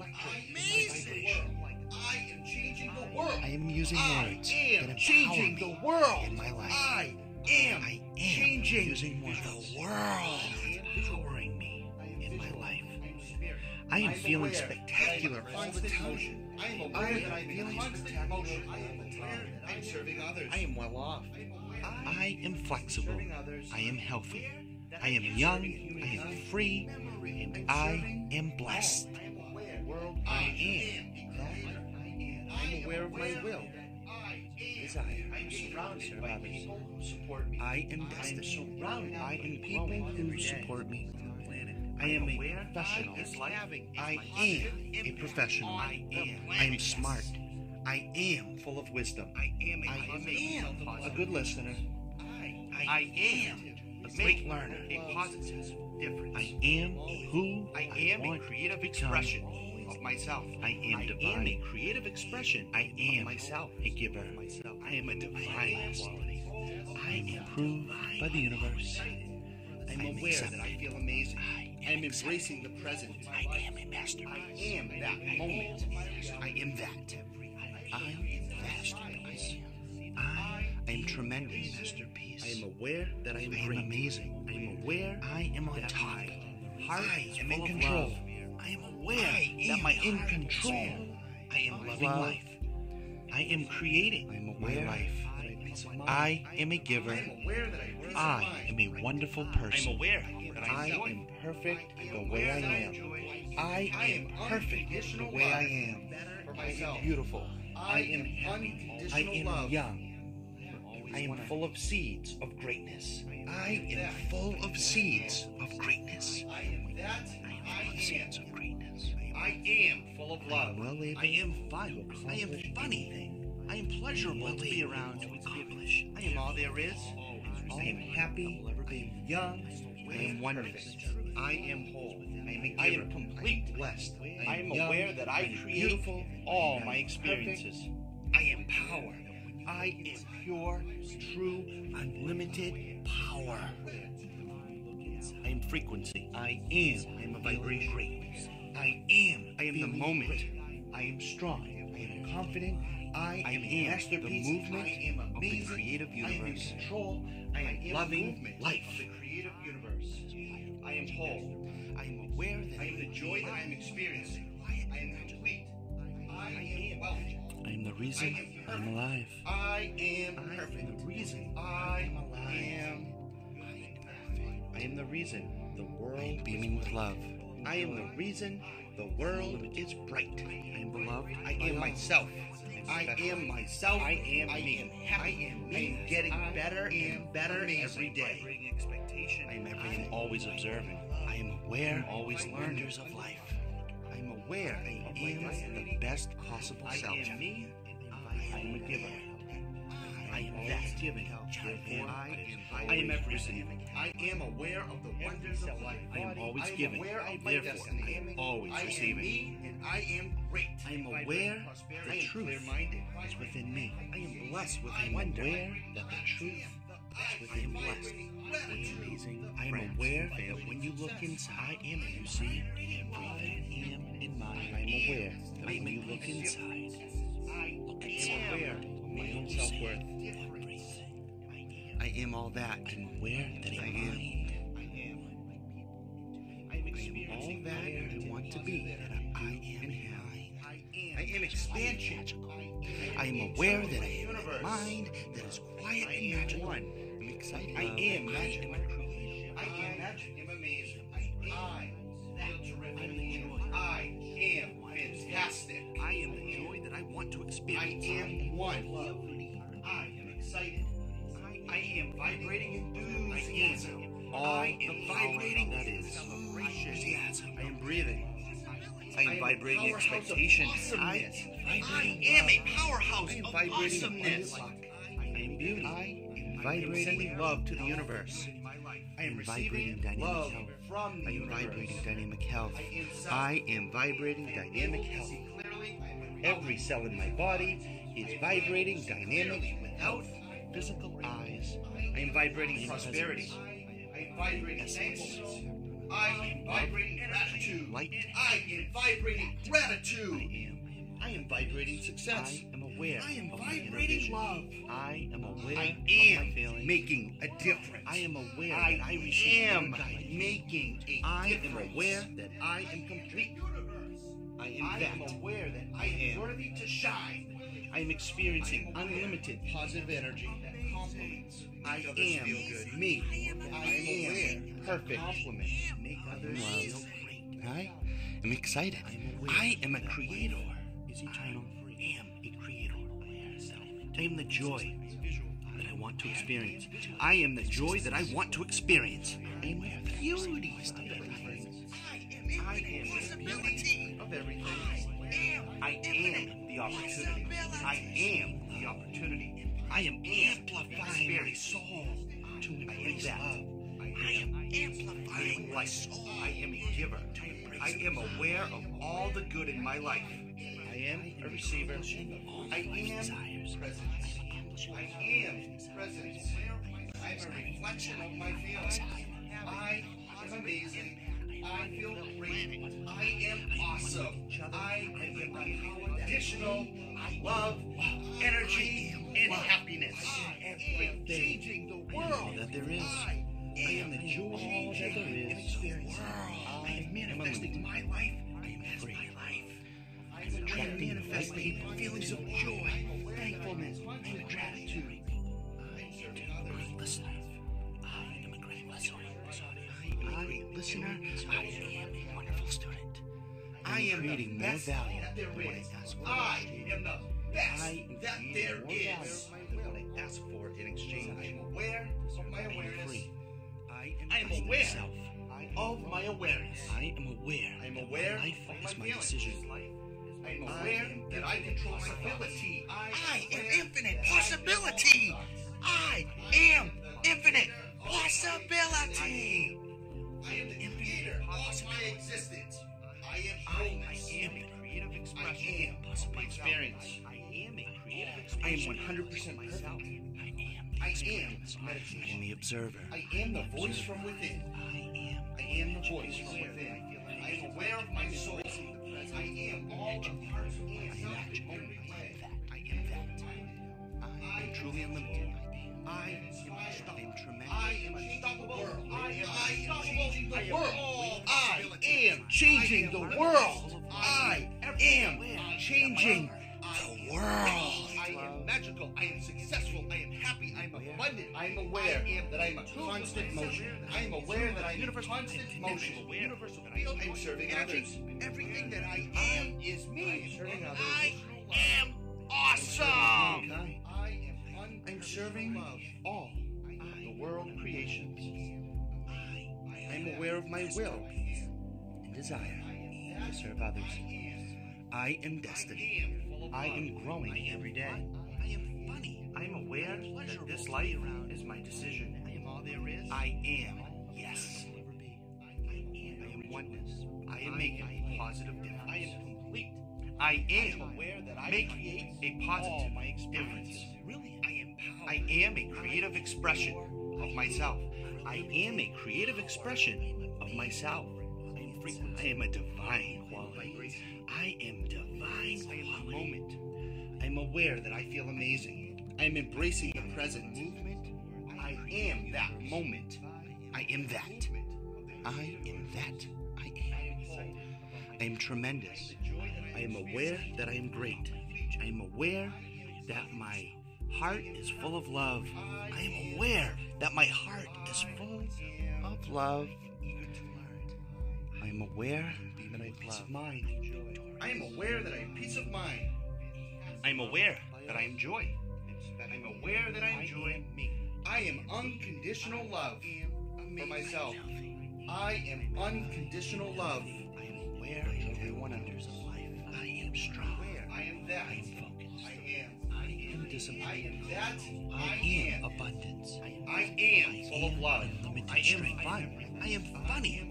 amazing. I am changing the world. I am using words that changing the world in my life. I am changing using words. The world is empowering me in my life. I am feeling spectacular all the time. I am aware that I am constant emotion. I am aware that I am serving others. I am well off. I am flexible. I am healthy. I am young. I am free. And I am blessed. I am aware of my will, desire, surrounded by people who support me. I am destined. I am people who support me. I am a professional. I am a professional. I am smart. I am full of wisdom. I am a good listener. I am a great learner. A positive difference. I am who I am. A creative expression of myself. I am divine. I am a creative expression. I am myself. A giver. I am a divine quality. I am approved by the universe. I am aware that I feel amazing. I am embracing the present. I am a masterpiece. I am that moment. I am that. I am a masterpiece. I am tremendous. I am aware that I am great. I am amazing. I am aware I am on top. I am in control. I am aware that I am in control. I am loving life. I am creating my life. I am a giver. I am a wonderful person. I am aware that I am perfect the way I am. I am perfect the way I am. I am beautiful. I am happy. I am young. I am full of seeds of greatness. I am full of seeds of greatness. I am that. I am seeds of greatness. I am full of love. I am fun. I am funny. I am pleasurable to be around to accomplish. I am all there is. I am happy. I am young. I am wonderful. I am whole. I am complete. Blessed. I am aware that I create all my experiences. I am power. I am pure, true, unlimited power. I am frequency. I am a vibration. I am the moment. I am strong. I am confident. I am a masterpiece. The movement of the creative universe. I am in control. I am loving life. Of the creative universe. I am whole. I am aware that I am the joy that I am experiencing. I am complete. I am wealthy. I am the reason I am alive. I am perfect. I am the reason I am alive. I am the reason the world beaming with love. I am the reason the world is bright. I am beloved. I am myself. I am myself. I am me. I am getting better and better every day. I am everything. I am always observing. I am aware. Always learners of life. I am aware. I am the best possible self. I am me. I am a giver. I am that giving. I am everything. I am aware of the wonders of life. I am always giving. Therefore, I am always receiving. I am me, and I am great. I am aware that the truth is within me. I am blessed with wonder. I am aware that the truth is within me. It's amazing. I am aware that when you look inside, I am you see everything. I am in mind. I am aware that when you look inside, look inside. I am self-worth. I am all that. I am aware that I am. I am all that I want to be. I am expansion. I am aware that I am a mind that is quiet and magical. I am excited. I am magic. I am magic. I am amazing. I am terrific. I am fantastic. I am the joy that I want to experience. I am one. I am excited. I am vibrating enthusiasm. I am vibrating enthusiasm. I am breathing. I am vibrating expectation. I am a powerhouse of awesomeness. I am beauty. I am vibrating love to the universe. I am vibrating dynamic health. I am vibrating dynamic health. I am vibrating dynamic health. Every cell in my body is vibrating dynamically without physical eyes. I am vibrating prosperity. I am vibrating excellence. I am vibrating gratitude. I am vibrating gratitude. I am vibrating success. I am aware. I am vibrating love. I am aware. I am making a difference. I am aware. I am making a difference. I am aware that I am complete. I am aware that I am worthy to shine. I am experiencing unlimited positive energy. I am me. I am perfect. Compliments make others feel great. I am excited. I am a creator. I am a creator. I am the joy that I want to experience. I am the joy that I want to experience. I am the beauty of everything. I am the beauty of everything. I am the opportunity. I am the opportunity. I am amplifying my soul to embrace love. I am amplifying my soul. I am a giver. I am aware of all the good in my life. I am a receiver. I am present. I am present. I am a reflection of my feelings. I am amazing. I feel great. I am awesome. I am unconditional love, energy, and happiness. I am changing the world that there is. I am the joy that there is. I am manifesting my life. I am free. I am manifesting feelings of joy, thankfulness, and gratitude. I am a great listener. I am a great listener. I am a wonderful student. I am creating more value than what I ask for. I am the best that there is. What I ask for in exchange. I am aware of my awareness. I am aware of my awareness. I am aware. I am aware of my decision. I am aware that I control possibility. I am infinite possibility. I am infinite possibility. I am the creator of my existence. I am a creative expression of my experience. I am a creative expression. I am 100% myself. I am meditation. I am the observer. I am the voice from within. I am the voice from within. I am aware of my soul. I am all the parts of myself that only play. I am that. I am truly unlimited. I am tremendous. I am unstoppable. I am changing the world. I am changing the world. I am magical. I am successful. I am happy. I am abundant. I am aware that I am a constant motion. I am aware that I am a constant motion. I am serving others. Everything that I am is me. I am awesome. I am serving all the world creations. I am aware of my will and desire to serve others. I am destiny. I am growing every day. I am funny. I am aware that this life is my decision. I am all there is. I am yes. I am oneness. I am making a positive difference. I am complete. I am making a positive difference. I am a creative expression of myself. I am a creative expression of myself. I am a divine quality. I am divine quality. I am a moment. I am aware that I feel amazing. I am embracing the present movement. I am that moment. I am that. I am that. I am. I am tremendous. I am aware that I am great. I am aware that my heart is full of love. I am aware that my heart is full of love. I am aware that I have peace of mind. I am aware that I have peace of mind. I am aware that I am joy. I am aware that I am joy. I am unconditional love for myself. I am unconditional love. I am aware that everyone understands life. I am strong. I am that. I am focused. I am disciplined. I am that. I am abundance. I am full of love. I am fun. I am funny.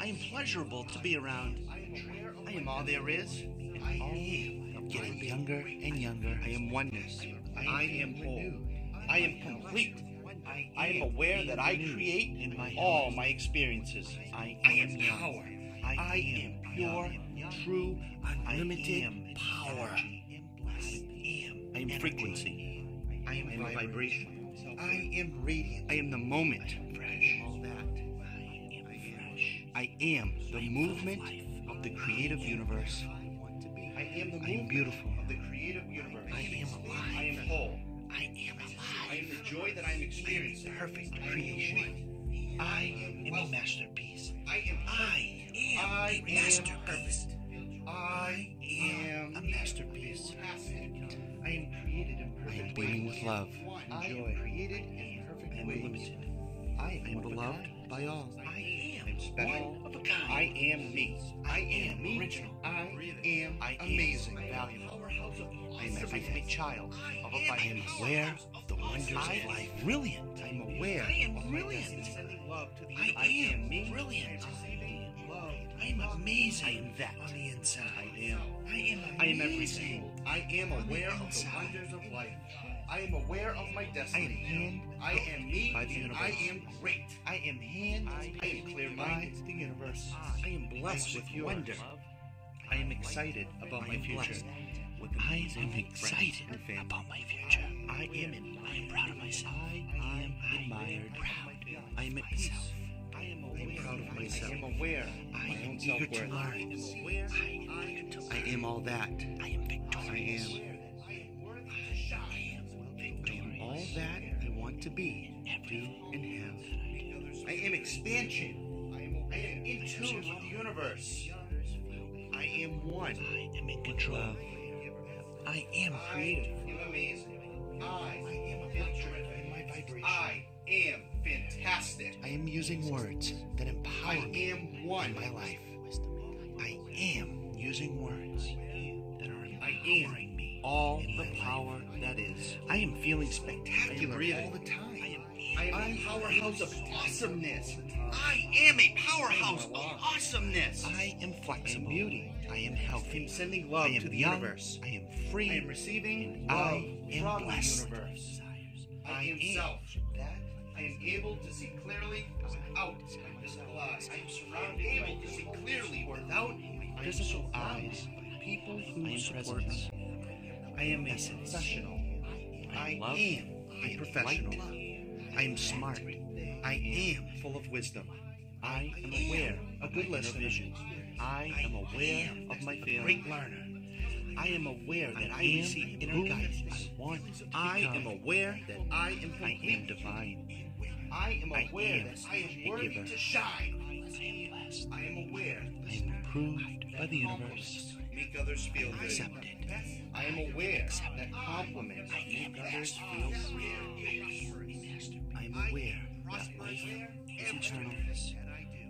I am pleasurable to be around. I am all there is, and I am the getting younger and younger. I am oneness. I am whole. I am complete. I am aware that I create in all my experiences. I am power. I am pure, true, unlimited power. I am frequency. I am vibration. I am radiant. I am the moment. I am the movement of the creative universe. I am the movement beautiful. Of the creative universe. I am alive. I am whole. I am alive. I am the joy that I am experiencing. Perfect creation. I am a masterpiece. I am a masterpiece. I am a masterpiece. I am created in perfect. I am beaming with love and joy. Created in perfect. I am unlimited. I am beloved by all. I am special. I am me. I am me. Original. I am amazing. Valuable. I am everything. Child. I am aware of the wonders of life. Brilliant. I am aware. I am brilliant. I am me. Brilliant. I am amazing. I am that on the inside. I am everything. I am aware of the wonders of life. I am aware of my destiny. I am hand. I am me. By the universe. I am great. I am hand. I am clear-minded. The universe. I am blessed with wonder. I am excited about my future. I am excited about my future. I am proud of myself. I am admired. I am at peace. I am proud of myself. I am aware. I am eager to learn. I am all that. I am victorious. I am all that I want to be, do, and have. I am expansion. I am in tune with the universe. I am one. I am in control. I am creative. I am amazing. I am electric in my vibration. I am fantastic. I am using words that empower me in my life. I am using words that are empowering me. All the power that is. I am feeling spectacular all the time. I am a powerhouse of awesomeness. I am a powerhouse of awesomeness. I am flexible. I am beauty. I am healthy. I am sending love to the universe. I am free. I am receiving. I am blessed. I am self. I am able to see clearly without my physical eyes. I am surrounded. I am able to see clearly without my physical eyes. People who support me. I am a professional. I am a professional. I am smart. I am full of wisdom. I am aware of good listener. I am aware of my feelings. Great learner. I am aware that I receive inner guidance. I am aware that I am complete. I am divine. I am aware that I am worthy to shine. I am blessed. I am aware. I am approved by the universe. Make others feel good. Accepted. I am aware that compliments make others feel free. I am aware that life is eternal.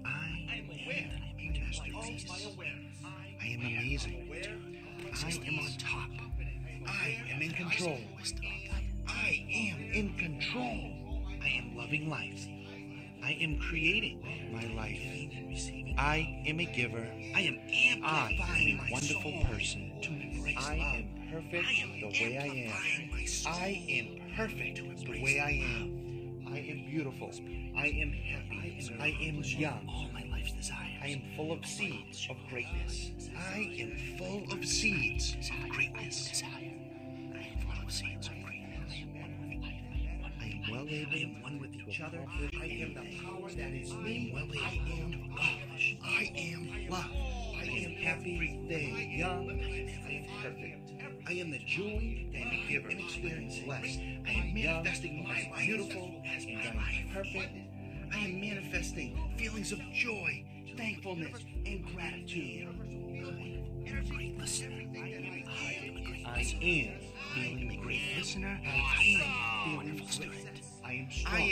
I am aware that I am a masterpiece. I am amazing. I am on top. I am in control. I am in control. I am loving life. I am creating my life. I am a giver. I am a wonderful person. I am perfect the way I am. I am perfect the way I am. I am beautiful. I am happy. I am young. I am full of seeds of greatness. I am full of seeds of greatness. I am full of seeds of greatness. I am well able. I am one with each other. I am the power that is me. I am love. I am love. I am happy. I am young. I am perfect. I am the joy that I am giver. I am blessed. I am manifesting my life. Beautiful. I am perfect. I am manifesting feelings of joy, thankfulness, and gratitude. I am a great listener. I am being a great listener. I am a wonderful student. I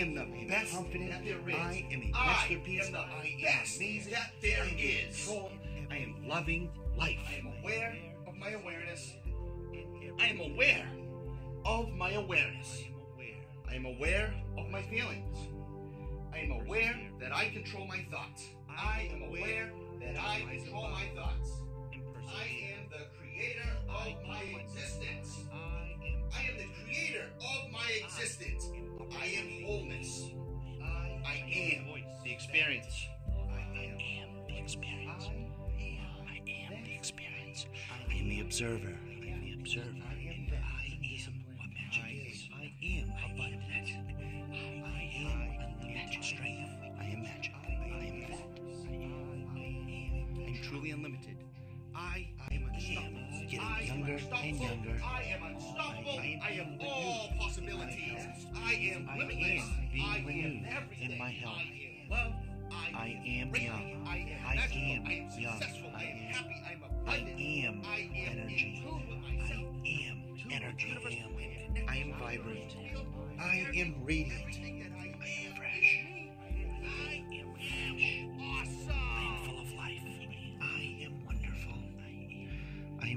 am the best confident that there is. I am a masterpiece. I am the best that there is. I am loving life. I am aware of my awareness. I am aware of my awareness. I am aware of my feelings. I am aware that I control my thoughts. I am aware that I control my thoughts. I am the creator. creator of my existence. I am the creator of my existence. I am wholeness. I am the experience. I am the observer. I am the observer.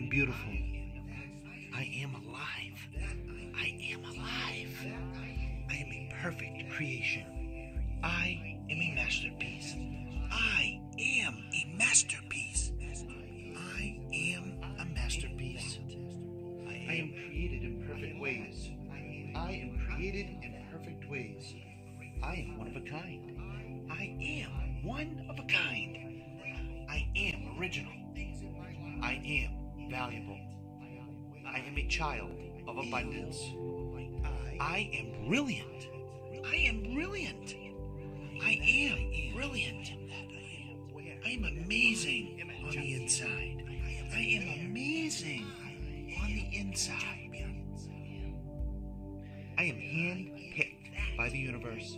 Beautiful. I am alive. I am a perfect creation. I am a masterpiece. I am a masterpiece. I am a masterpiece. I am created in perfect ways. I am created in perfect ways. I am one of a kind. I am one of a kind. I am original. I am valuable. I am a child of abundance. I am brilliant. I am brilliant. I am brilliant. I am amazing on the inside. I am amazing on the inside. I am handpicked by the universe.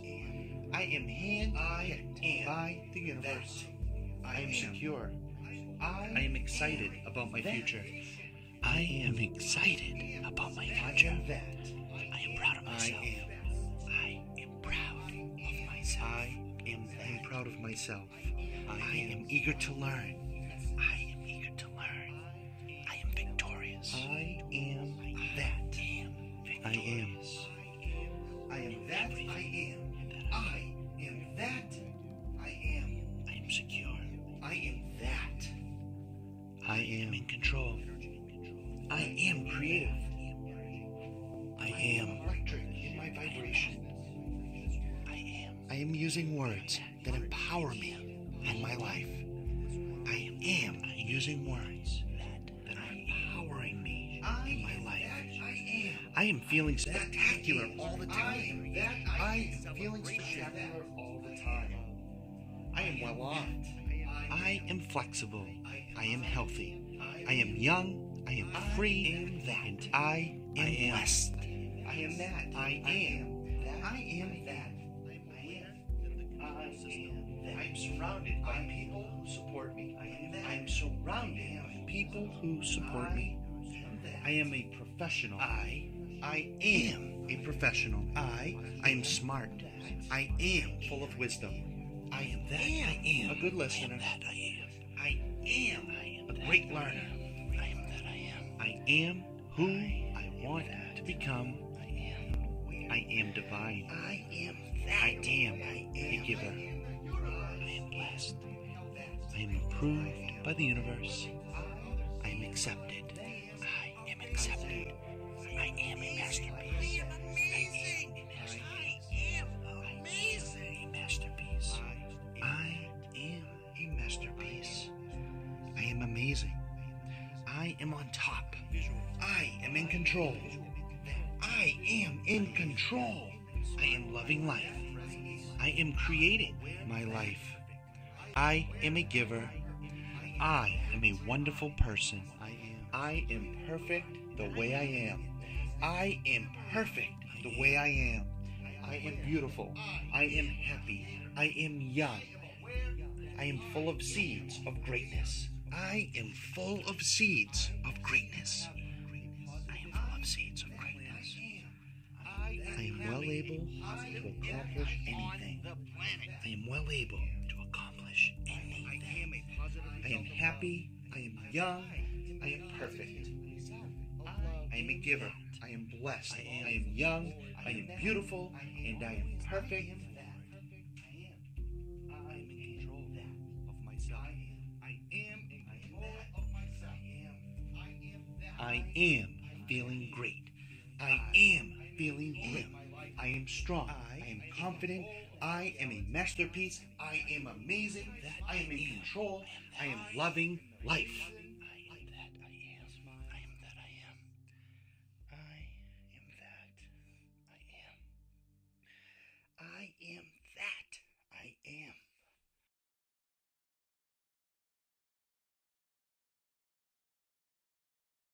I am handpicked by the universe. I am secure. I am excited about my future. I am excited about my future. I am proud of myself. I am proud of myself. I am proud of myself. I am eager to learn. I am eager to learn. I am victorious. I am that. I am. I am that. I am. I am that. I am. I am secure. I am that. I am in control. I am creative. I am electric in my vibration. I am using words that empower me in my life. I am using words that are empowering me in my life. I am feeling spectacular all the time. I am feeling spectacular all the time. I am well off. I am flexible. I am healthy. I am young. I am free. And I am blessed. I am that. I am that. I am that. I am surrounded by people who support me. I am surrounded by people who support me. I am a professional. I am a professional. I am smart. I am full of wisdom. I am that. I am a good listener. I am a great learner. I am that. I am who I want to become. I am divine. I am that. I am a giver. I am blessed. I am approved by the universe. I am accepted. I am accepted. I am a masterpiece. Amazing. I am on top. I am in control. I am in control. I am loving life. I am creating my life. I am a giver. I am a wonderful person. I am perfect the way I am. I am perfect the way I am. I am beautiful. I am happy. I am young. I am full of seeds of greatness. I am full of seeds of greatness. I am full of seeds of greatness. I am well able to accomplish anything. I am well able to accomplish anything. I am happy. I am young. I am perfect. I am a giver. I am blessed. I am young. I am beautiful. And I am perfect. I am I am feeling great. I am feeling grim. I am strong. I am confident. I am a masterpiece. I am amazing. I am in control. I am loving life.